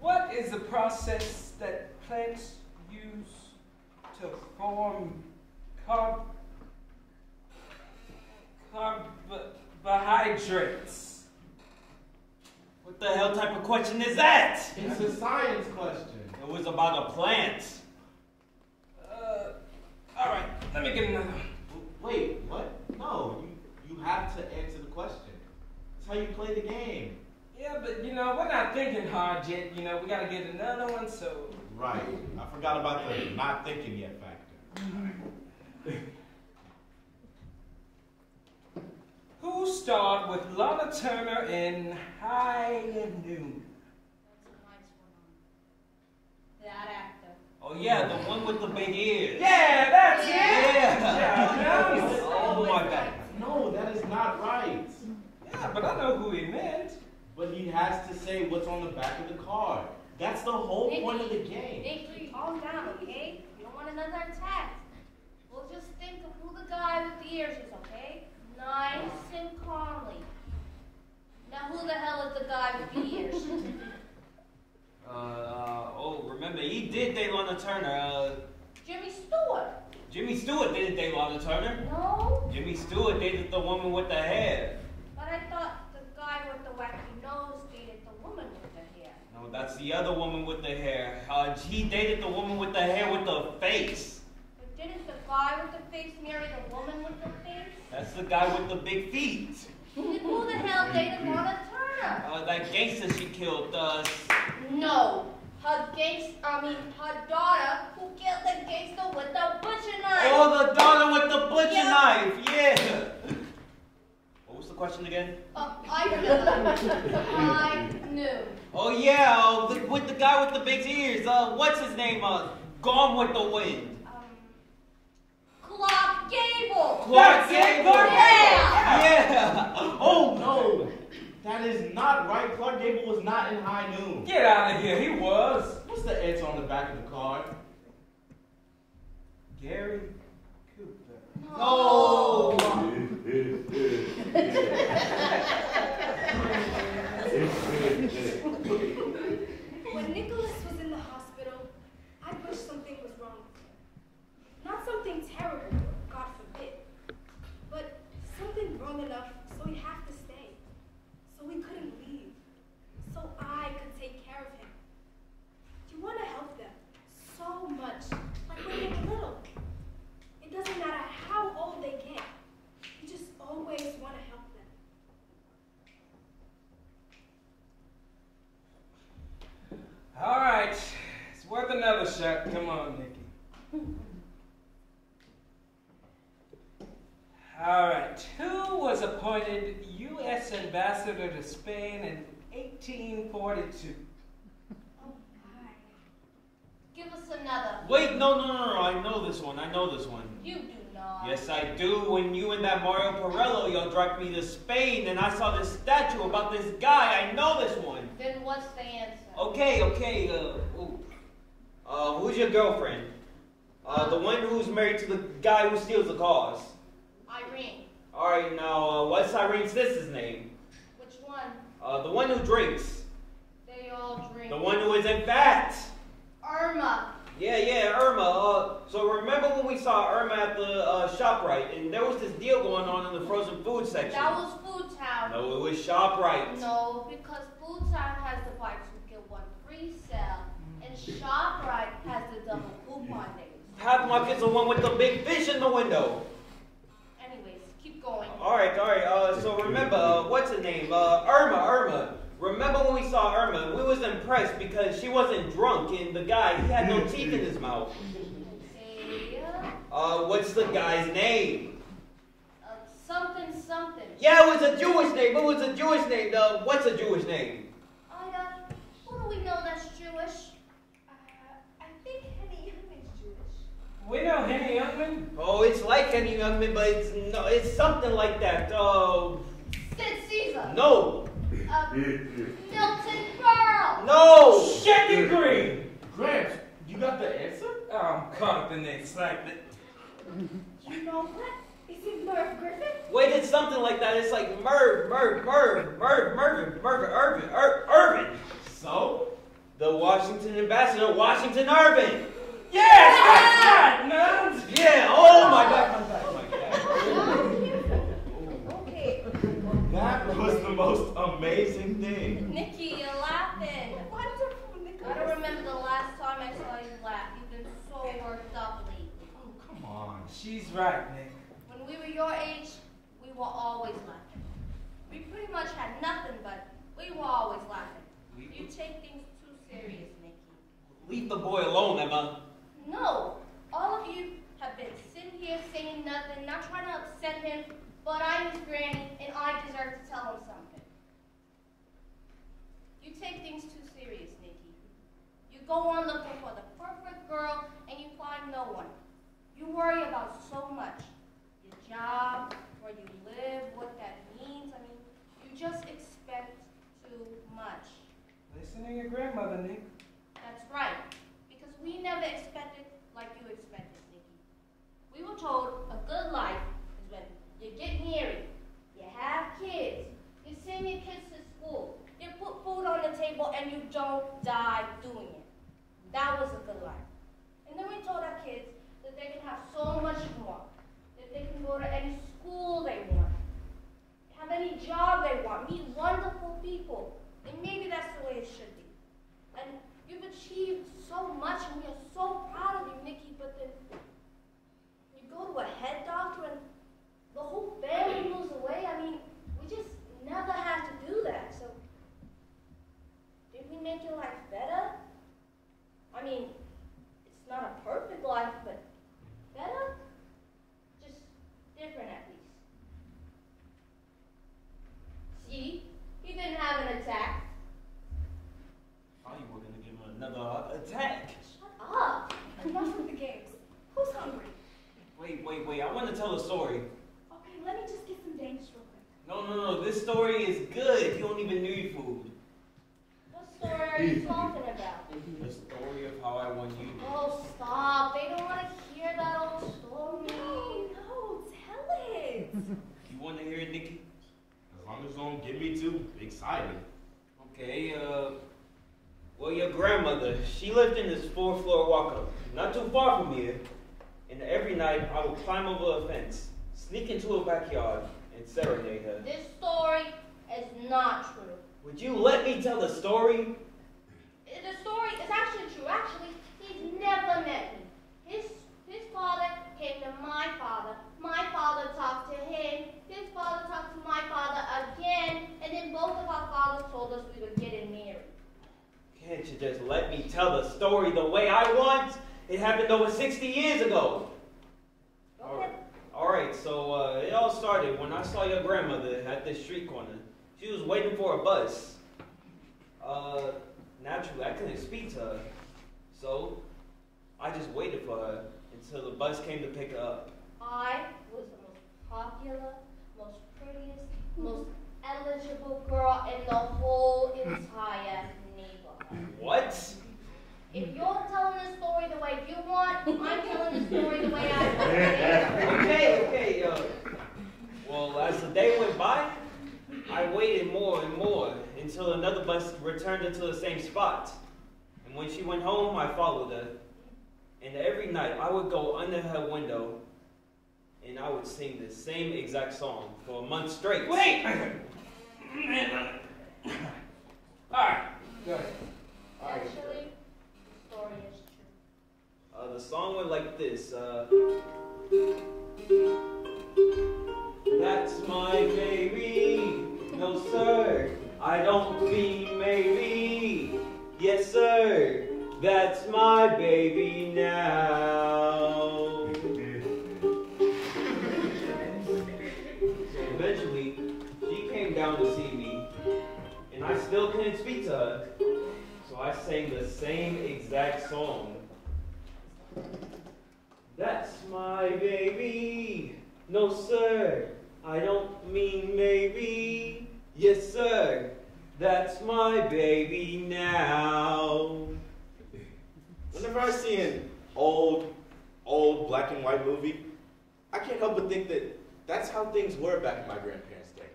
What is the process that plants use to form carbohydrates? What the hell type of question is that? It's a science question. It was about a plant. Alright, let me get another one. Wait, what? No, you have to answer the question. That's how you play the game. Yeah, but you know, we're not thinking hard yet, you know, we gotta get another one, so. Right, I forgot about the not thinking yet factor. Who starred with Lana Turner in High Noon? That's a nice one. That actor. Oh yeah, the one with the big ears. Yeah, that's it. Yeah. Oh my God. No, that is not right. Yeah, but I know who he meant. But he has to say what's on the back of the card. That's the whole point of the game. Nicky, calm down, okay? You don't want another attack. We'll just think of who the guy with the ears is, okay? Nice and calmly. Now who the hell is the guy with the ears? Oh, remember, he did date Lana Turner. Jimmy Stewart. Jimmy Stewart didn't date Lana Turner. No. Jimmy Stewart dated the woman with the hair. But I thought the guy with the wacky nose dated the woman with the hair. No, that's the other woman with the hair. He dated the woman with the hair with the face. But didn't the guy with the face marry the woman with the face? That's the guy with the big feet. Who the hell dated Lana Turner? That gangster she killed, No. Her daughter who killed the gangster with the butcher knife. Oh, the daughter with the butcher knife, yeah. What was the question again? I knew. Oh, yeah, with the guy with the big ears. What's his name? Gone with the Wind. Clark Gable! Clark Gable! Yeah! Yeah! Oh no! That is not right. Clark Gable was not in High Noon. Get out of here, he was. What's the answer on the back of the card? Gary Cooper. No! long enough, so he had to stay. So we couldn't leave. So I could take care of him. You want to help them so much, like when they were little. It doesn't matter how old they get. You just always want to help them. All right. It's worth another shot. Come on, Nikki. All right. Who was appointed U.S. ambassador to Spain in 1842? Oh, God. Give us another. Wait, no. I know this one. You do not. Yes, I do. When you and that Mario Perillo, y'all dragged me to Spain, and I saw this statue about this guy. I know this one. Then what's the answer? Okay. Who's your girlfriend? The one who's married to the guy who steals the cars. Irene. All right, now, what's Irene's sister's name? Which one? The one who drinks. They all drink. The one who isn't fat. Irma. Yeah, Irma. So remember when we saw Irma at the ShopRite, and there was this deal going on in the frozen food section. That was Food Town. No, it was ShopRite. No, because Food Town has the buy two get one free sale, and ShopRite has the double coupon days. Pathmark is the one with the big fish in the window. Going. All right. So remember, what's her name? Irma. Remember when we saw Irma? We was impressed because she wasn't drunk, and the guy, he had no teeth in his mouth. What's the guy's name? Something. Yeah, it was a Jewish name. What's a Jewish name? Who do we know that's Jewish? I think Henny Youngman's Jewish. We know Henny Youngman. Oh, it's like Henny Youngman, but it's something like that. Sid Caesar. No. Milton Pearl. No. Second degree. Grant, you got the answer? Oh, I'm caught up in the excitement. You know what? Is it Merv Griffin? Wait, it's something like that. It's like Irvin. So? The Washington ambassador, Washington Irvin. Yes, that's that, man. Yeah, oh my God. Okay. That was the most amazing thing. Nikki, you're laughing. Wonderful, Nikki. I don't remember the last time I saw you laugh. You've been so worked up lately. Oh, come on. She's right, Nick. When we were your age, we were always laughing. We pretty much had nothing, but we were always laughing. You take things too serious, Nikki. Leave the boy alone, Emma. No, all of you have been sitting here saying nothing, not trying to upset him, but I'm his granny, and I deserve to tell him something. You take things too serious, Nikki. You go on looking for the perfect girl, and you find no one. You worry about so much. Your job, where you live, what that means. I mean, you just expect too much. Listen to your grandmother, Nick. That's right. We never expected like you expected, Nikki. We were told a good life is when you get married, you have kids, you send your kids to school, you put food on the table, and you don't die doing it. That was a good life. And then we told our kids that they can have so much more, that they can go to any school they want, have any job they want, meet wonderful people. And maybe that's the way it should be. And you've achieved so much, and we are so proud of you, Nikki, but then you go to a head doctor and the whole family moves away. I mean, we just never had to do that. So, did we make your life better? I mean, it's not a perfect life, but better? Just different, at least. See? He didn't have an attack. Are you going to give him another attack? Shut up! Enough with the games. Who's hungry? Wait. I want to tell a story. Okay, let me just get some Danish real quick. No. This story is good. You don't even need food. What story are you talking about? The story of how I won you. Oh, stop. They don't want to hear that old story. No, tell it. You want to hear it, Nikki? As long as you don't get me too excited. Okay, Well, your grandmother, she lived in this fourth-floor walk-up, not too far from here, and every night I would climb over a fence, sneak into her backyard, and and serenade her. This story is not true. Would you let me tell the story? The story is actually true. Actually, he's never met me. His father came to my father. My father talked to him. His father talked to my father again. And then both of our fathers told us we were getting married. Can't you just let me tell the story the way I want? It happened over 60 years ago. Okay. All right, so it all started when I saw your grandmother at this street corner. She was waiting for a bus. Naturally, I couldn't speak to her. So I just waited for her until the bus came to pick her up. I was the most popular, most prettiest, most eligible girl in the whole entire neighborhood. What? If you're telling this story the way you want, I'm telling the story the way I want. Okay. Well, as the day went by, I waited more and more until another bus returned her to the same spot. And when she went home, I followed her. And every night, I would go under her window, and I would sing the same exact song for a month straight. Wait! Alright. Go ahead. Actually, the story is true. The song went like this. That's my baby. No, sir. I don't be maybe. Yes, sir. That's my baby now. So eventually, she came down to see me, and I still couldn't speak to her. So I sang the same exact song. That's my baby. No, sir. I don't mean maybe. Yes, sir. That's my baby now. Whenever I see an old black and white movie, I can't help but think that that's how things were back in my grandparents' day.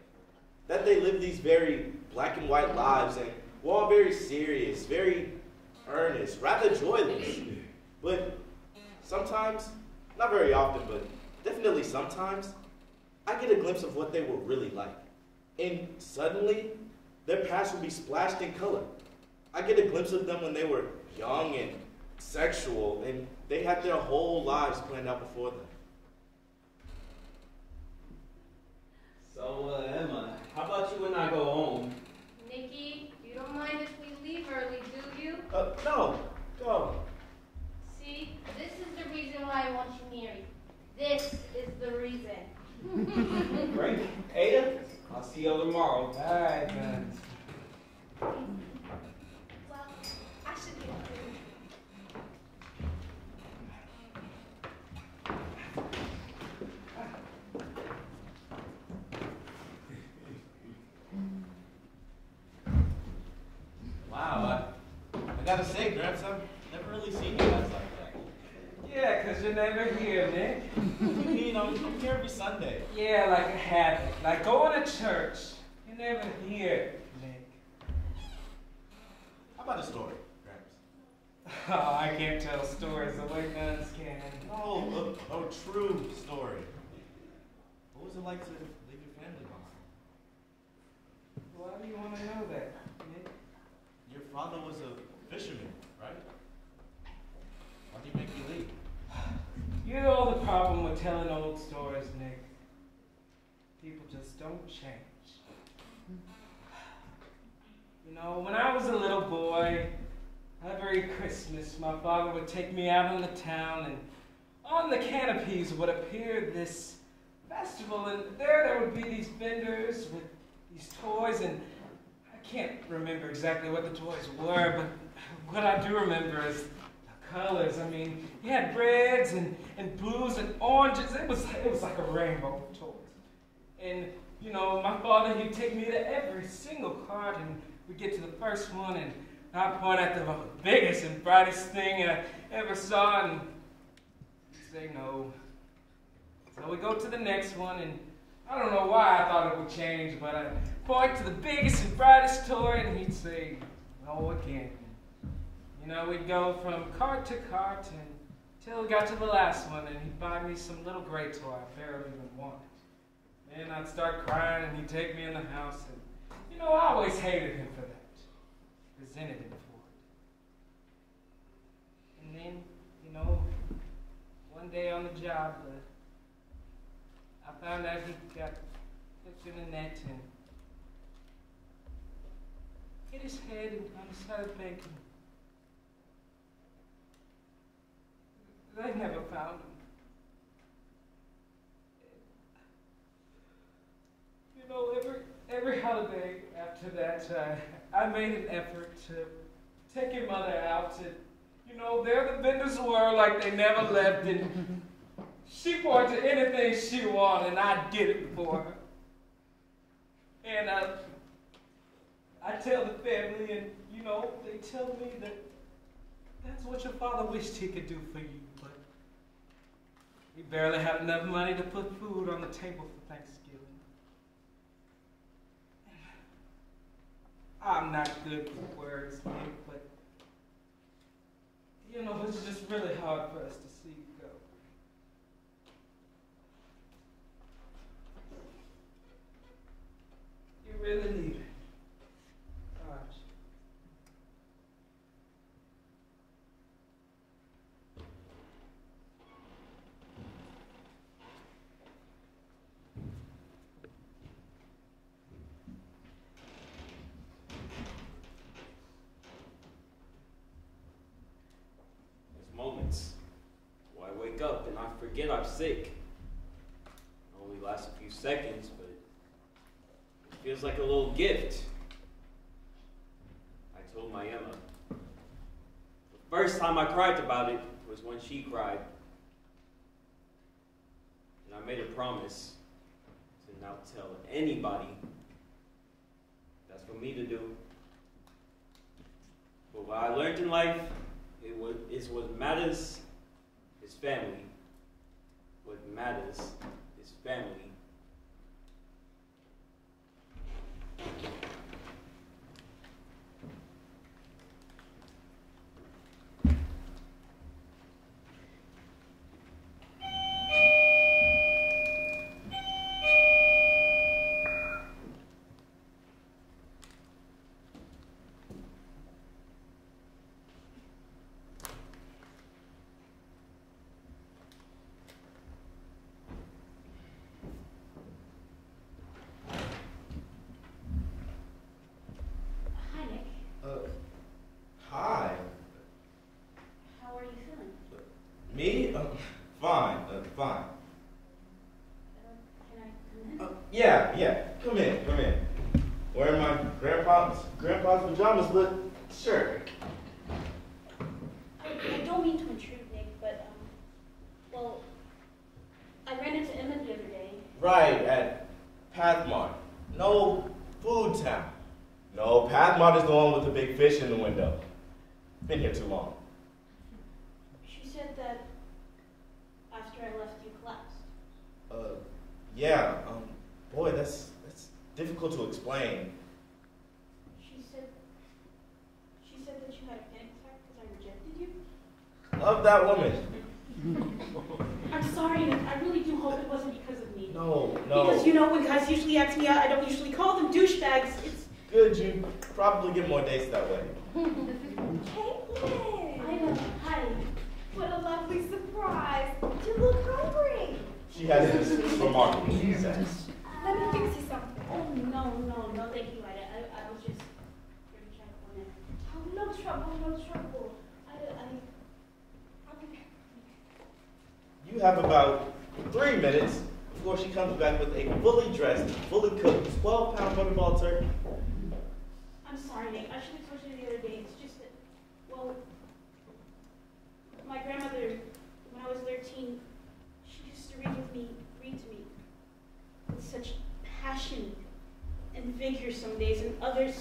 That they lived these very black and white lives and were all very serious, very earnest, rather joyless. But sometimes, not very often, but definitely sometimes, I get a glimpse of what they were really like. And suddenly, their past will be splashed in color. I get a glimpse of them when they were young and sexual, and they had their whole lives planned out before them. So, Emma, how about you and I go home? Nikki, you don't mind if we leave early, do you? No. Go. See, this is the reason why I want you married. This is the reason. Great. Ada, I'll see you tomorrow. All right, man. Well, I should be home. Wow, I gotta say, Gramps, I've never really seen you guys like that. Yeah, because you're never here, Nick. You know, you come here every Sunday. Yeah, like a habit. Like going to church. You're never here, Nick. How about a story, Gramps? Oh, I can't tell stories the way nuns can. Oh, a true story. What was it like to leave your family behind? Why do you want to know that? Your father was a fisherman, right? Why do you make me leave? You know the problem with telling old stories, Nick. People just don't change. You know, when I was a little boy, every Christmas my father would take me out in the town, and on the canopies would appear this festival, and there would be these vendors with these toys, and I can't remember exactly what the toys were, but what I do remember is the colors. I mean, he had reds and blues and oranges. It was like a rainbow of toys. And, you know, my father, he'd take me to every single card, and we'd get to the first one, and I'd point at the biggest and brightest thing I ever saw, and he'd say no. So we go to the next one, and I don't know why I thought it would change, but I point to the biggest and brightest toy, and he'd say, no, again. You know, we'd go from cart to cart until we got to the last one, and he'd buy me some little gray toy I barely even wanted. Then I'd start crying and he'd take me in the house and, you know, I always hated him for that. Resented him for it. And then, you know, one day on the job, I found out he got hooked in a net and hit his head on the side of the bank. They never found him. You know, every holiday after that, I made an effort to take your mother out. And, you know, there the vendors were like they never left. And she pointed to anything she wanted, and I did it for her. And I tell the family, and, you know, they tell me that that's what your father wished he could do for you, but he barely had enough money to put food on the table for Thanksgiving. I'm not good with words, but, you know, it's just really hard for us to see you go. You really need it. Up and I forget I'm sick. It only lasts a few seconds, but it feels like a little gift. I told my Emma. The first time I cried about it was when she cried. And I made a promise to not tell anybody. That's for me to do. But what I learned in life is what matters. His family. What matters is family. Fine. Can I come in? Yeah. Come in. Wearing my grandpa's pajamas, but sure. I don't mean to intrude, Nick, but, well, I ran into Emma the other day. Right, at Pathmark. No Food Town. No, Pathmark is the one with the big fish in the window. Been here too long. She said that after I left you collapsed. Yeah, boy, that's difficult to explain. She said that you had a panic attack because I rejected you? Love that woman. I'm sorry, I really do hope it wasn't because of me. No. Because, you know, when guys usually ask me out, I don't usually call them douchebags. It's good, you probably get more dates that way. Caitlin! I know, hi. What a lovely surprise! You look hungry. She has this remarkable success. Let me fix you something. Oh no, thank you, Ida. I was just pretty trouble on it. Oh, no trouble. You have about 3 minutes before she comes back with a fully dressed, fully cooked 12-pound butterball turkey. I'm sorry, Nick. I should have told you the other day. It's just that, well. My grandmother, when I was 13, she used to read to me with such passion and vigor some days, and others,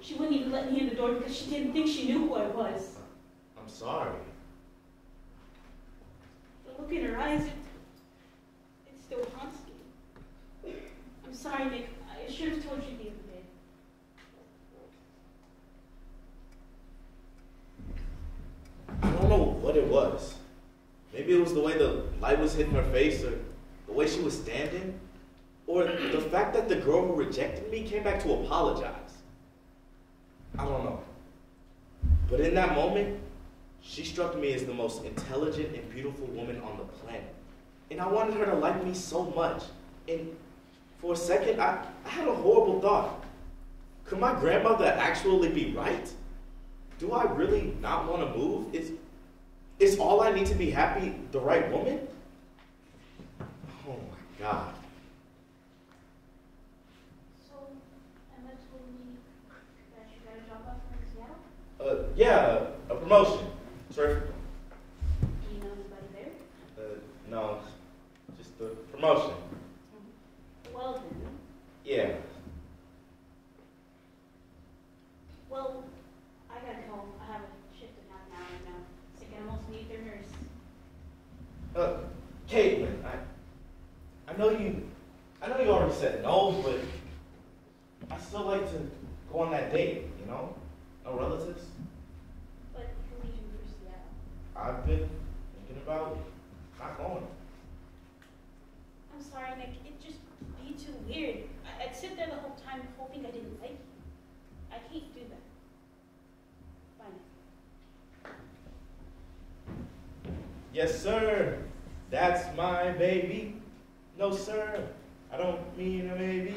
she wouldn't even let me in the door because she didn't think she knew who I was. I'm sorry. The look in her eyes, it still haunts me. I'm sorry, Nick. I should have told you the other day. I don't know what it was. Maybe it was the way the light was hitting her face, or the way she was standing, or fact that the girl who rejected me came back to apologize. I don't know. But in that moment, she struck me as the most intelligent and beautiful woman on the planet. And I wanted her to like me so much. And for a second, I had a horrible thought. Could my grandmother actually be right? Do I really not want to move? Is all I need to be happy the right woman? Oh my God. So, Emma told me that she got a job offer in Seattle? Yeah, a promotion. Sorry. Do you know anybody there? No, just the promotion. Well then. Yeah. Well, I gotta go. I have a shift in half an hour right now. Sick animals need their nurse. Caitlin, I know you already said no, but I still like to go on that date, you know? No relatives. But who would you for Seattle? I've been thinking about not going. I'm sorry, Nick. It'd just be too weird. I'd sit there the whole time hoping I didn't like you. I can't do that. Fine. Yes, sir. That's my baby. No, sir. I don't mean a baby.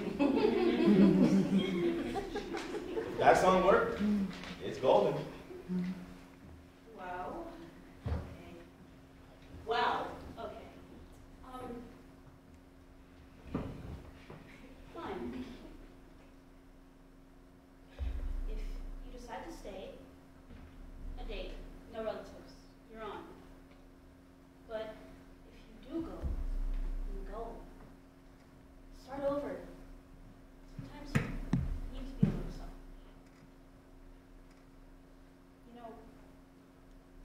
That song worked. It's golden. Wow. Okay. Wow. Okay. Fine. If you decide to stay, a date, no relatives, you're on. But if you do go, you go. Start over. Sometimes you need to be a little selfish. You know, I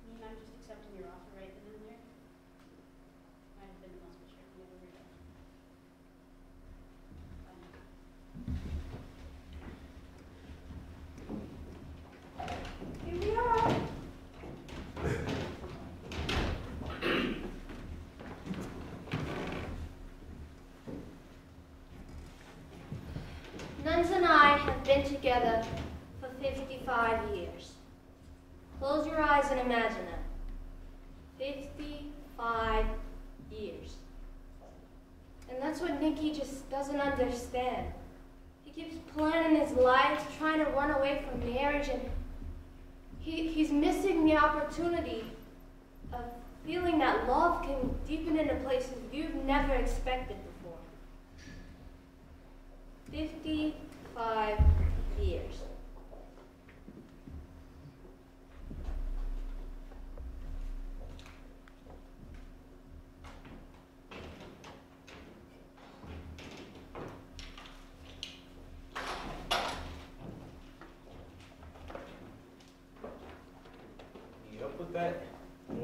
mean, I'm just accepting your offer right then and there. Might have been the most mature thing I've ever done. Here we are. Nuns and I have been together for 55 years. Close your eyes and imagine that. 55 years. And that's what Nicky just doesn't understand. He keeps planning his life, trying to run away from marriage, and he's missing the opportunity of feeling that love can deepen into places you've never expected before. 55 years. That?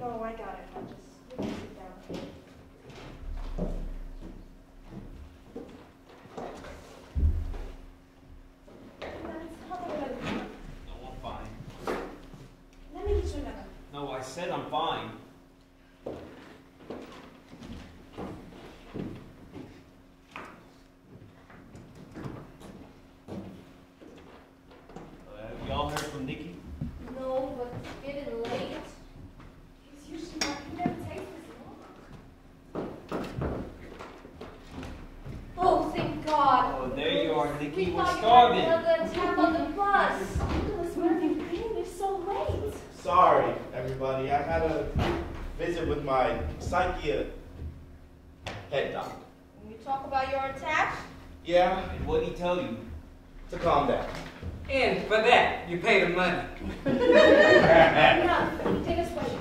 No, I got it. I'll just sit down. No, I'm fine. Let me get you another. No, I said I'm fine. Yeah. And what'd he tell you? To calm down. And for that, you pay the money. Yeah, take us away.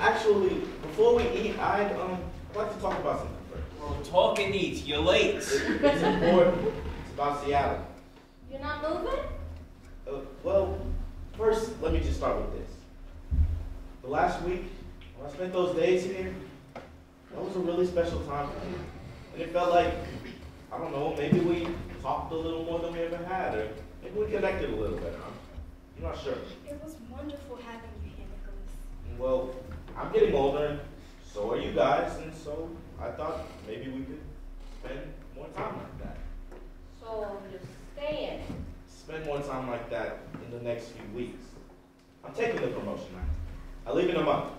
Actually, before we eat, I'd like to talk about something first. Well, talk and eat. You're late. It's important. It's about Seattle. You're not moving? Well, first, let me just start with this. The last week, when I spent those days here, that was a really special time for me. And it felt like, I don't know, maybe we talked a little more than we ever had, or maybe we connected a little better. I'm not sure. It was wonderful having you here, Nicholas. Well, I'm getting older, so are you guys, and so I thought maybe we could spend more time like that. one time like that in the next few weeks. I'm taking the promotion now. I leave in a month.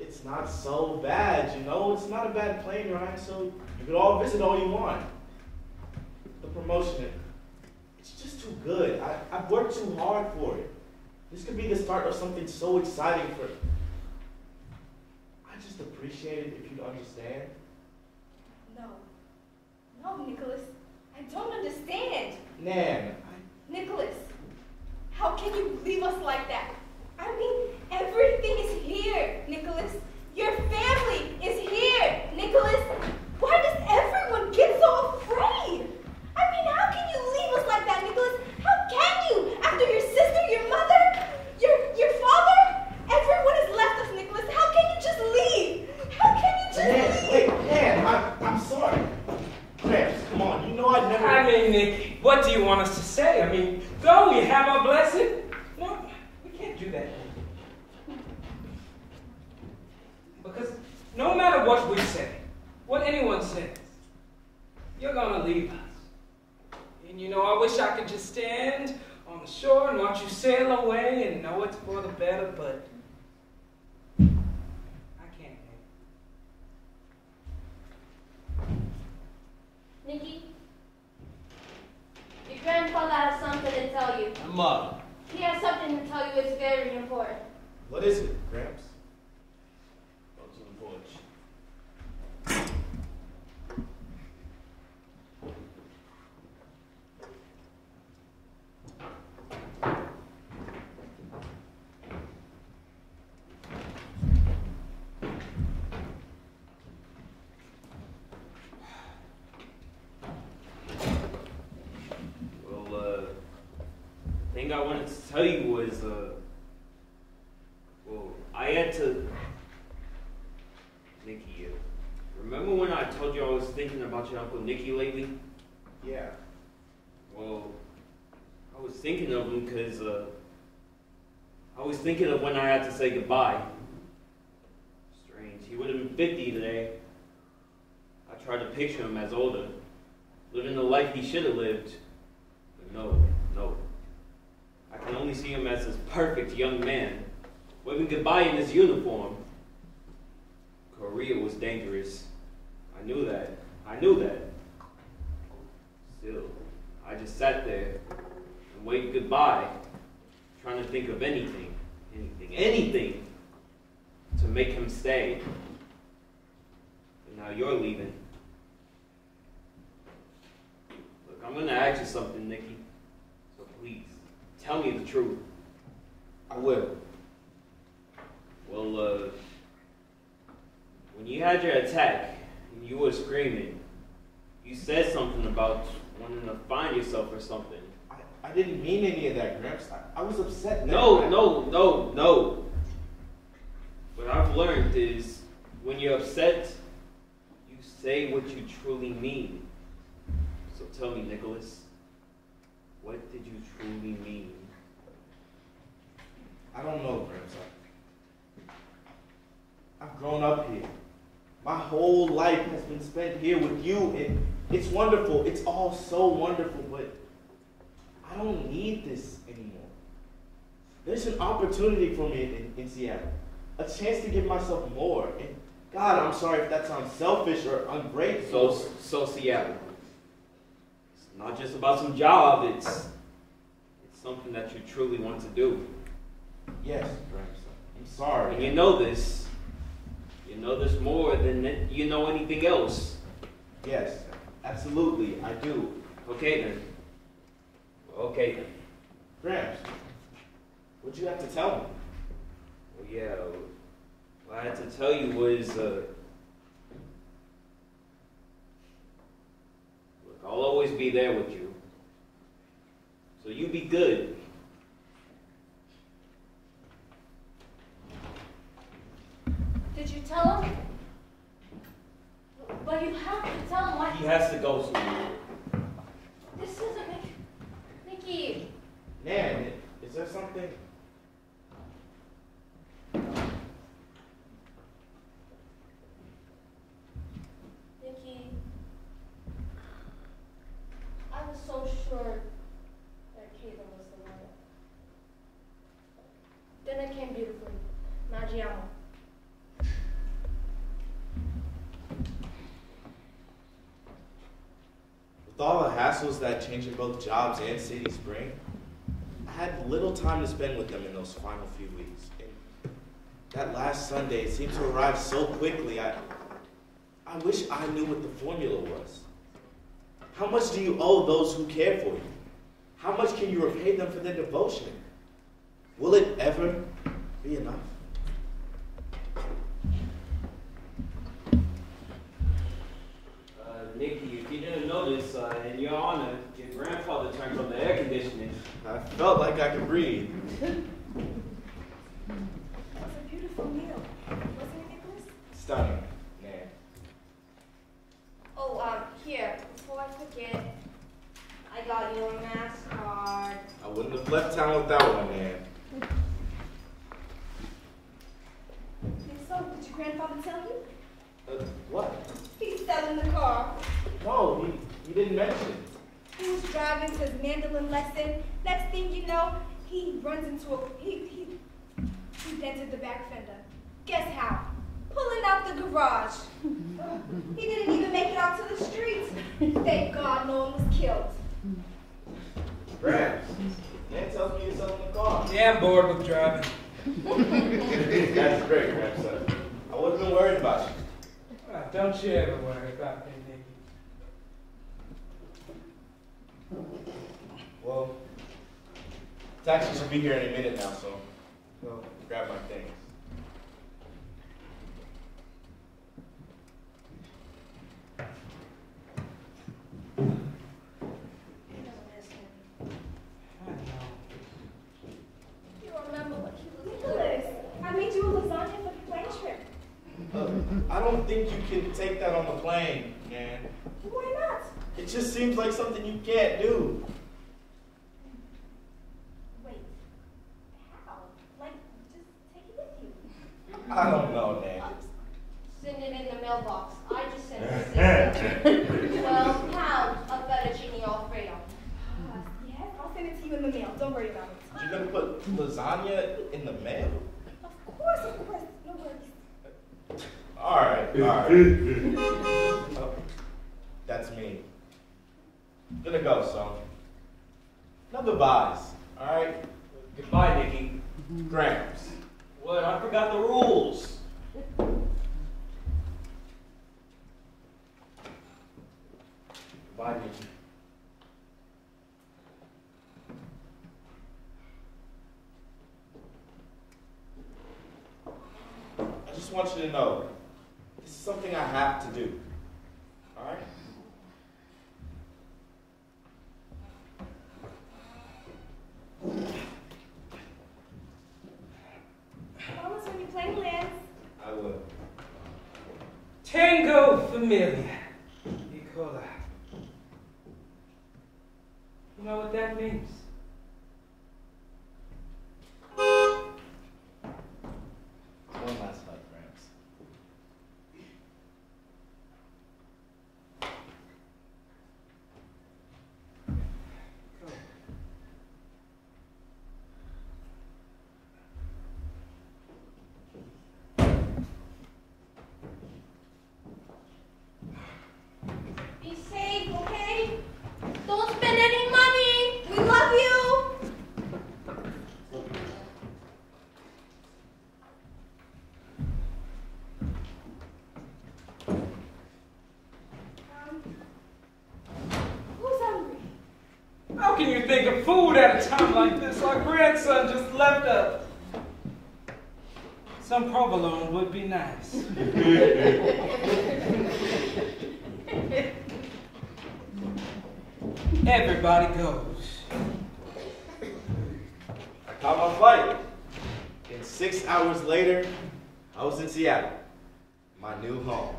It's not so bad, you know? It's not a bad plane ride, so you can all visit all you want. The promotion, it's just too good. I've worked too hard for it. This could be the start of something so exciting for me. I just appreciate it if you'd understand. No. No, Nicholas. I don't understand. Nan. Nicholas, how can you leave us like that? I mean, everything is here, Nicholas. Your family is here, Nicholas. Why does everyone get so afraid? I mean, how can you leave us like that, Nicholas? How can you? After your sister, your mother, your father? Everyone has left us, Nicholas. How can you just leave? How can you just leave? Wait, Nan, I'm sorry. Gramps, come on, you know I never... I mean, Nick, what do you want us to say? I mean, go, we have our blessing. No, we can't do that. Because no matter what we say, what anyone says, you're gonna leave us. And you know, I wish I could just stand on the shore and watch you sail away and know it's for the better, but I can't live. Nikki, your grandfather has something to tell you. Mom. He has something to tell you. It's very important. What is it, Gramps? I wanted to tell you was, well, I had to, Nikki, remember when I told you I was thinking about your Uncle Nicky lately? Yeah. Well, I was thinking of him because, I was thinking of when I had to say goodbye. Strange, he would have been 50 today. I tried to picture him as older, living the life he should have lived, but no. I can only see him as this perfect young man, waving goodbye in his uniform. Korea was dangerous. I knew that. Still, I just sat there and waved goodbye, trying to think of anything to make him stay. And now you're leaving. Look, I'm gonna ask you something, Nikki, so please. Tell me the truth. I will. Well, when you had your attack and you were screaming, you said something about wanting to find yourself or something. I didn't mean any of that, Gramps. I was upset. No. What I've learned is when you're upset, you say what you truly mean. So tell me, Nicholas. What did you truly mean? I don't know, Gramps. I've grown up here. My whole life has been spent here with you, and it's wonderful. It's all so wonderful, but I don't need this anymore. There's an opportunity for me in Seattle, a chance to give myself more. And God, I'm sorry if that sounds selfish or ungrateful. So Seattle. Not just about some job, it's something that you truly want to do. Yes, Gramps, I'm sorry. And you know this more than you know anything else. Yes, absolutely, I do. Okay then. Gramps, what'd you have to tell me? Well, yeah, what I had to tell you was, I'll always be there with you. So you be good. Did you tell him? But you have to tell him why. He has to go somewhere. This doesn't make... Nikki. Nan, is there something? Nikki. I was so With all the hassles that change in both jobs and cities bring, I had little time to spend with them in those final few weeks. And that last Sunday, it seemed to arrive so quickly, I wish I knew what the formula was. How much do you owe those who care for you? How much can you repay them for their devotion? Will it ever be enough? Nikki, if you didn't notice, in your honor, your grandfather turned on the air conditioning. I felt like I could breathe. It was a beautiful meal, wasn't it, Nicholas? Stunning. Yeah. Oh, here, before I forget, I got your mask card. I wouldn't have left town without one, man. And so, did your grandfather tell you? What? He's selling the car. No, he didn't mention it. He was driving to his mandolin lesson. Next thing you know, he runs into a... He dented the back fender. Guess how? Pulling out the garage. He didn't even make it out to the streets. Thank God no one was killed. Brad, man tells me you're selling the car. Yeah, I'm bored with driving. That's great, grandson. I wouldn't have been worried about you. Don't you ever worry about me, Nicky. Well, taxi should be here any minute now, so I'll grab my things. You remember what you were doing. I made you a lasagna for the plane trip. I don't think you can take that on the plane, man. Why not? It just seems like something you can't do. Wait, how? Like, just take it with you. I don't know, man. Send it in the mailbox. I just sent it. £12 of fettuccine Alfredo. Yes, I'll send it to you in the mail. Don't worry about it. You're gonna put lasagna in the mail? Of course, of course. No worries. All right. Oh, that's me. I'm gonna go, so. No goodbyes, all right? Goodbye, Nikki. Gramps. What? I forgot the rules. Goodbye, Nikki. I just want you to know, this is something I have to do, all right? Tell us when you play, Lance. I will. Tango Familia, Nicola. You know what that means? One last night. Some provolone would be nice. Everybody goes. I caught my flight. And 6 hours later, I was in Seattle, my new home.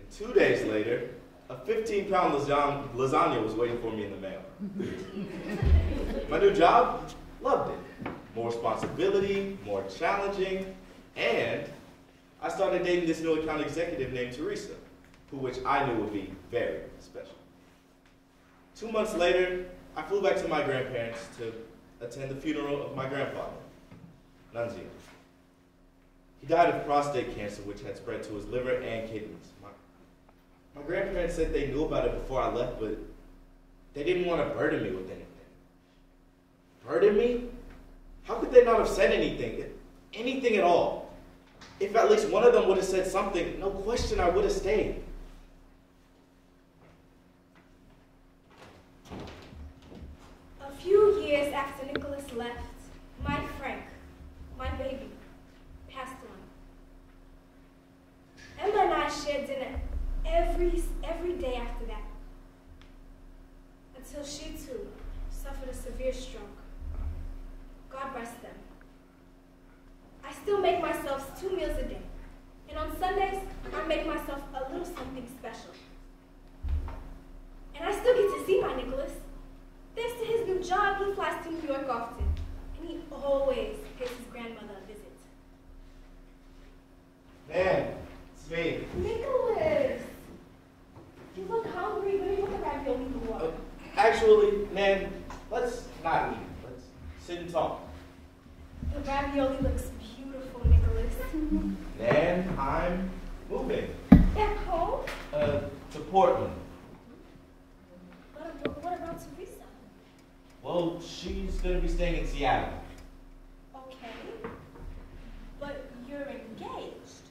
And 2 days later, a 15-pound lasagna was waiting for me in the mail. My new job? Loved it. More responsibility, more challenging. And I started dating this new account executive named Theresa, which I knew would be very special. 2 months later, I flew back to my grandparents to attend the funeral of my grandfather, Nunzio. He died of prostate cancer, which had spread to his liver and kidneys. My grandparents said they knew about it before I left, but They didn't want to burden me with anything. Burden me? How could they not have said anything? Anything at all. If at least one of them would have said something, no question I would have stayed. A few years after Nicholas left, my Frank, my baby, passed on. Emma and I shared dinner every day after that, until she too suffered a severe stroke. God rest them. I still make myself 2 meals a day, and on Sundays, I make myself a little something special. And I still get to see my Nicholas. Thanks to his new job, he flies to New York often, and he always pays his grandmother a visit. Man, it's me. Nicholas! You look hungry. What do you look like you'll need more? Actually, man, let's not eat. Let's sit and talk. The ravioli looks beautiful, Nicholas. Nan, I'm moving. Back home? To Portland. What about Theresa? Well, she's going to be staying in Seattle. Okay. But you're engaged.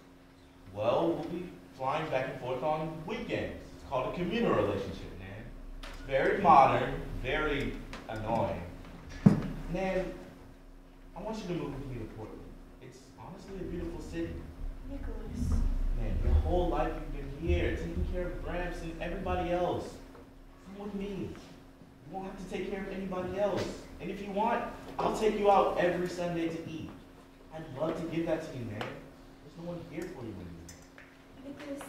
Well, we'll be flying back and forth on weekends. It's called a communal relationship, Nan. Very modern, very annoying. Nan, I want you to move with me to Portland. It's honestly a beautiful city. Nicholas. Man, your whole life you've been here, taking care of Gramps and everybody else. Come with me. You won't have to take care of anybody else. And if you want, I'll take you out every Sunday to eat. I'd love to give that to you, man. There's no one here for you anymore. Nicholas,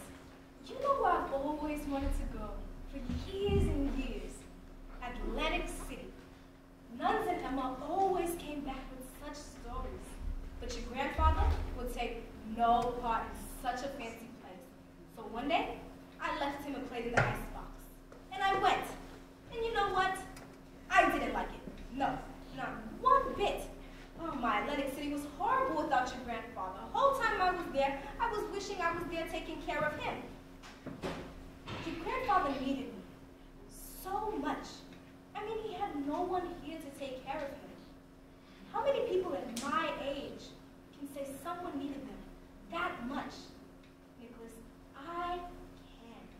you know where I've always wanted to go for years and years? Atlantic City. Nuns and Emma always came back with such stories, but your grandfather would take no part in such a fancy place. So one day, I left him a plate in the icebox, and I went. And you know what? I didn't like it. No, not one bit. Oh, my Atlantic City was horrible without your grandfather. The whole time I was there, I was wishing I was there taking care of him. Your grandfather needed me so much. I mean, he had no one here to take care of him. How many people at my age can say someone needed them that much? Nicholas, I can't.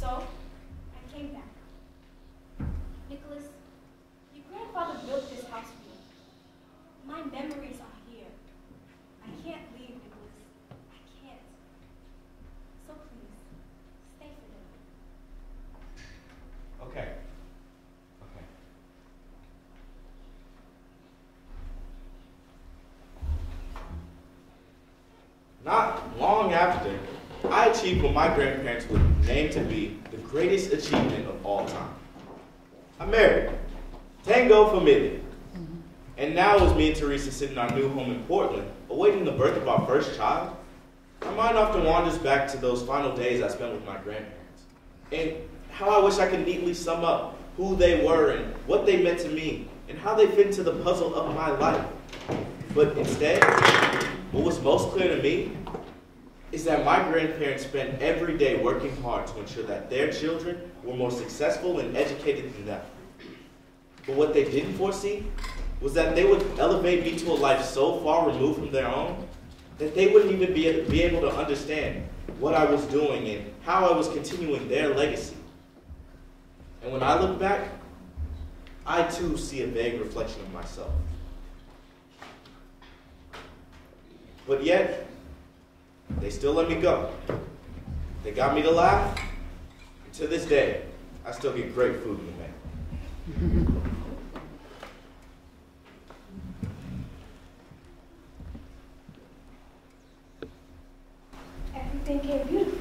So, I came back. Nicholas, your grandfather built this house for me. My memories are here. I can't leave, Nicholas. I can't. So please, stay for dinner. Okay. Not long after, I achieved what my grandparents would name to be the greatest achievement of all time. I'm married. Tango familia. And now it was me and Theresa sitting in our new home in Portland, awaiting the birth of our first child. My mind often wanders back to those final days I spent with my grandparents, and how I wish I could neatly sum up who they were and what they meant to me, and how they fit into the puzzle of my life. But instead, what was most clear to me is that my grandparents spent every day working hard to ensure that their children were more successful and educated than them. But what they didn't foresee was that they would elevate me to a life so far removed from their own that they wouldn't even be able to understand what I was doing and how I was continuing their legacy. And when I look back, I too see a vague reflection of myself. But yet, they still let me go. They got me to laugh, and to this day, I still get great food in the mail. Everything came beautiful.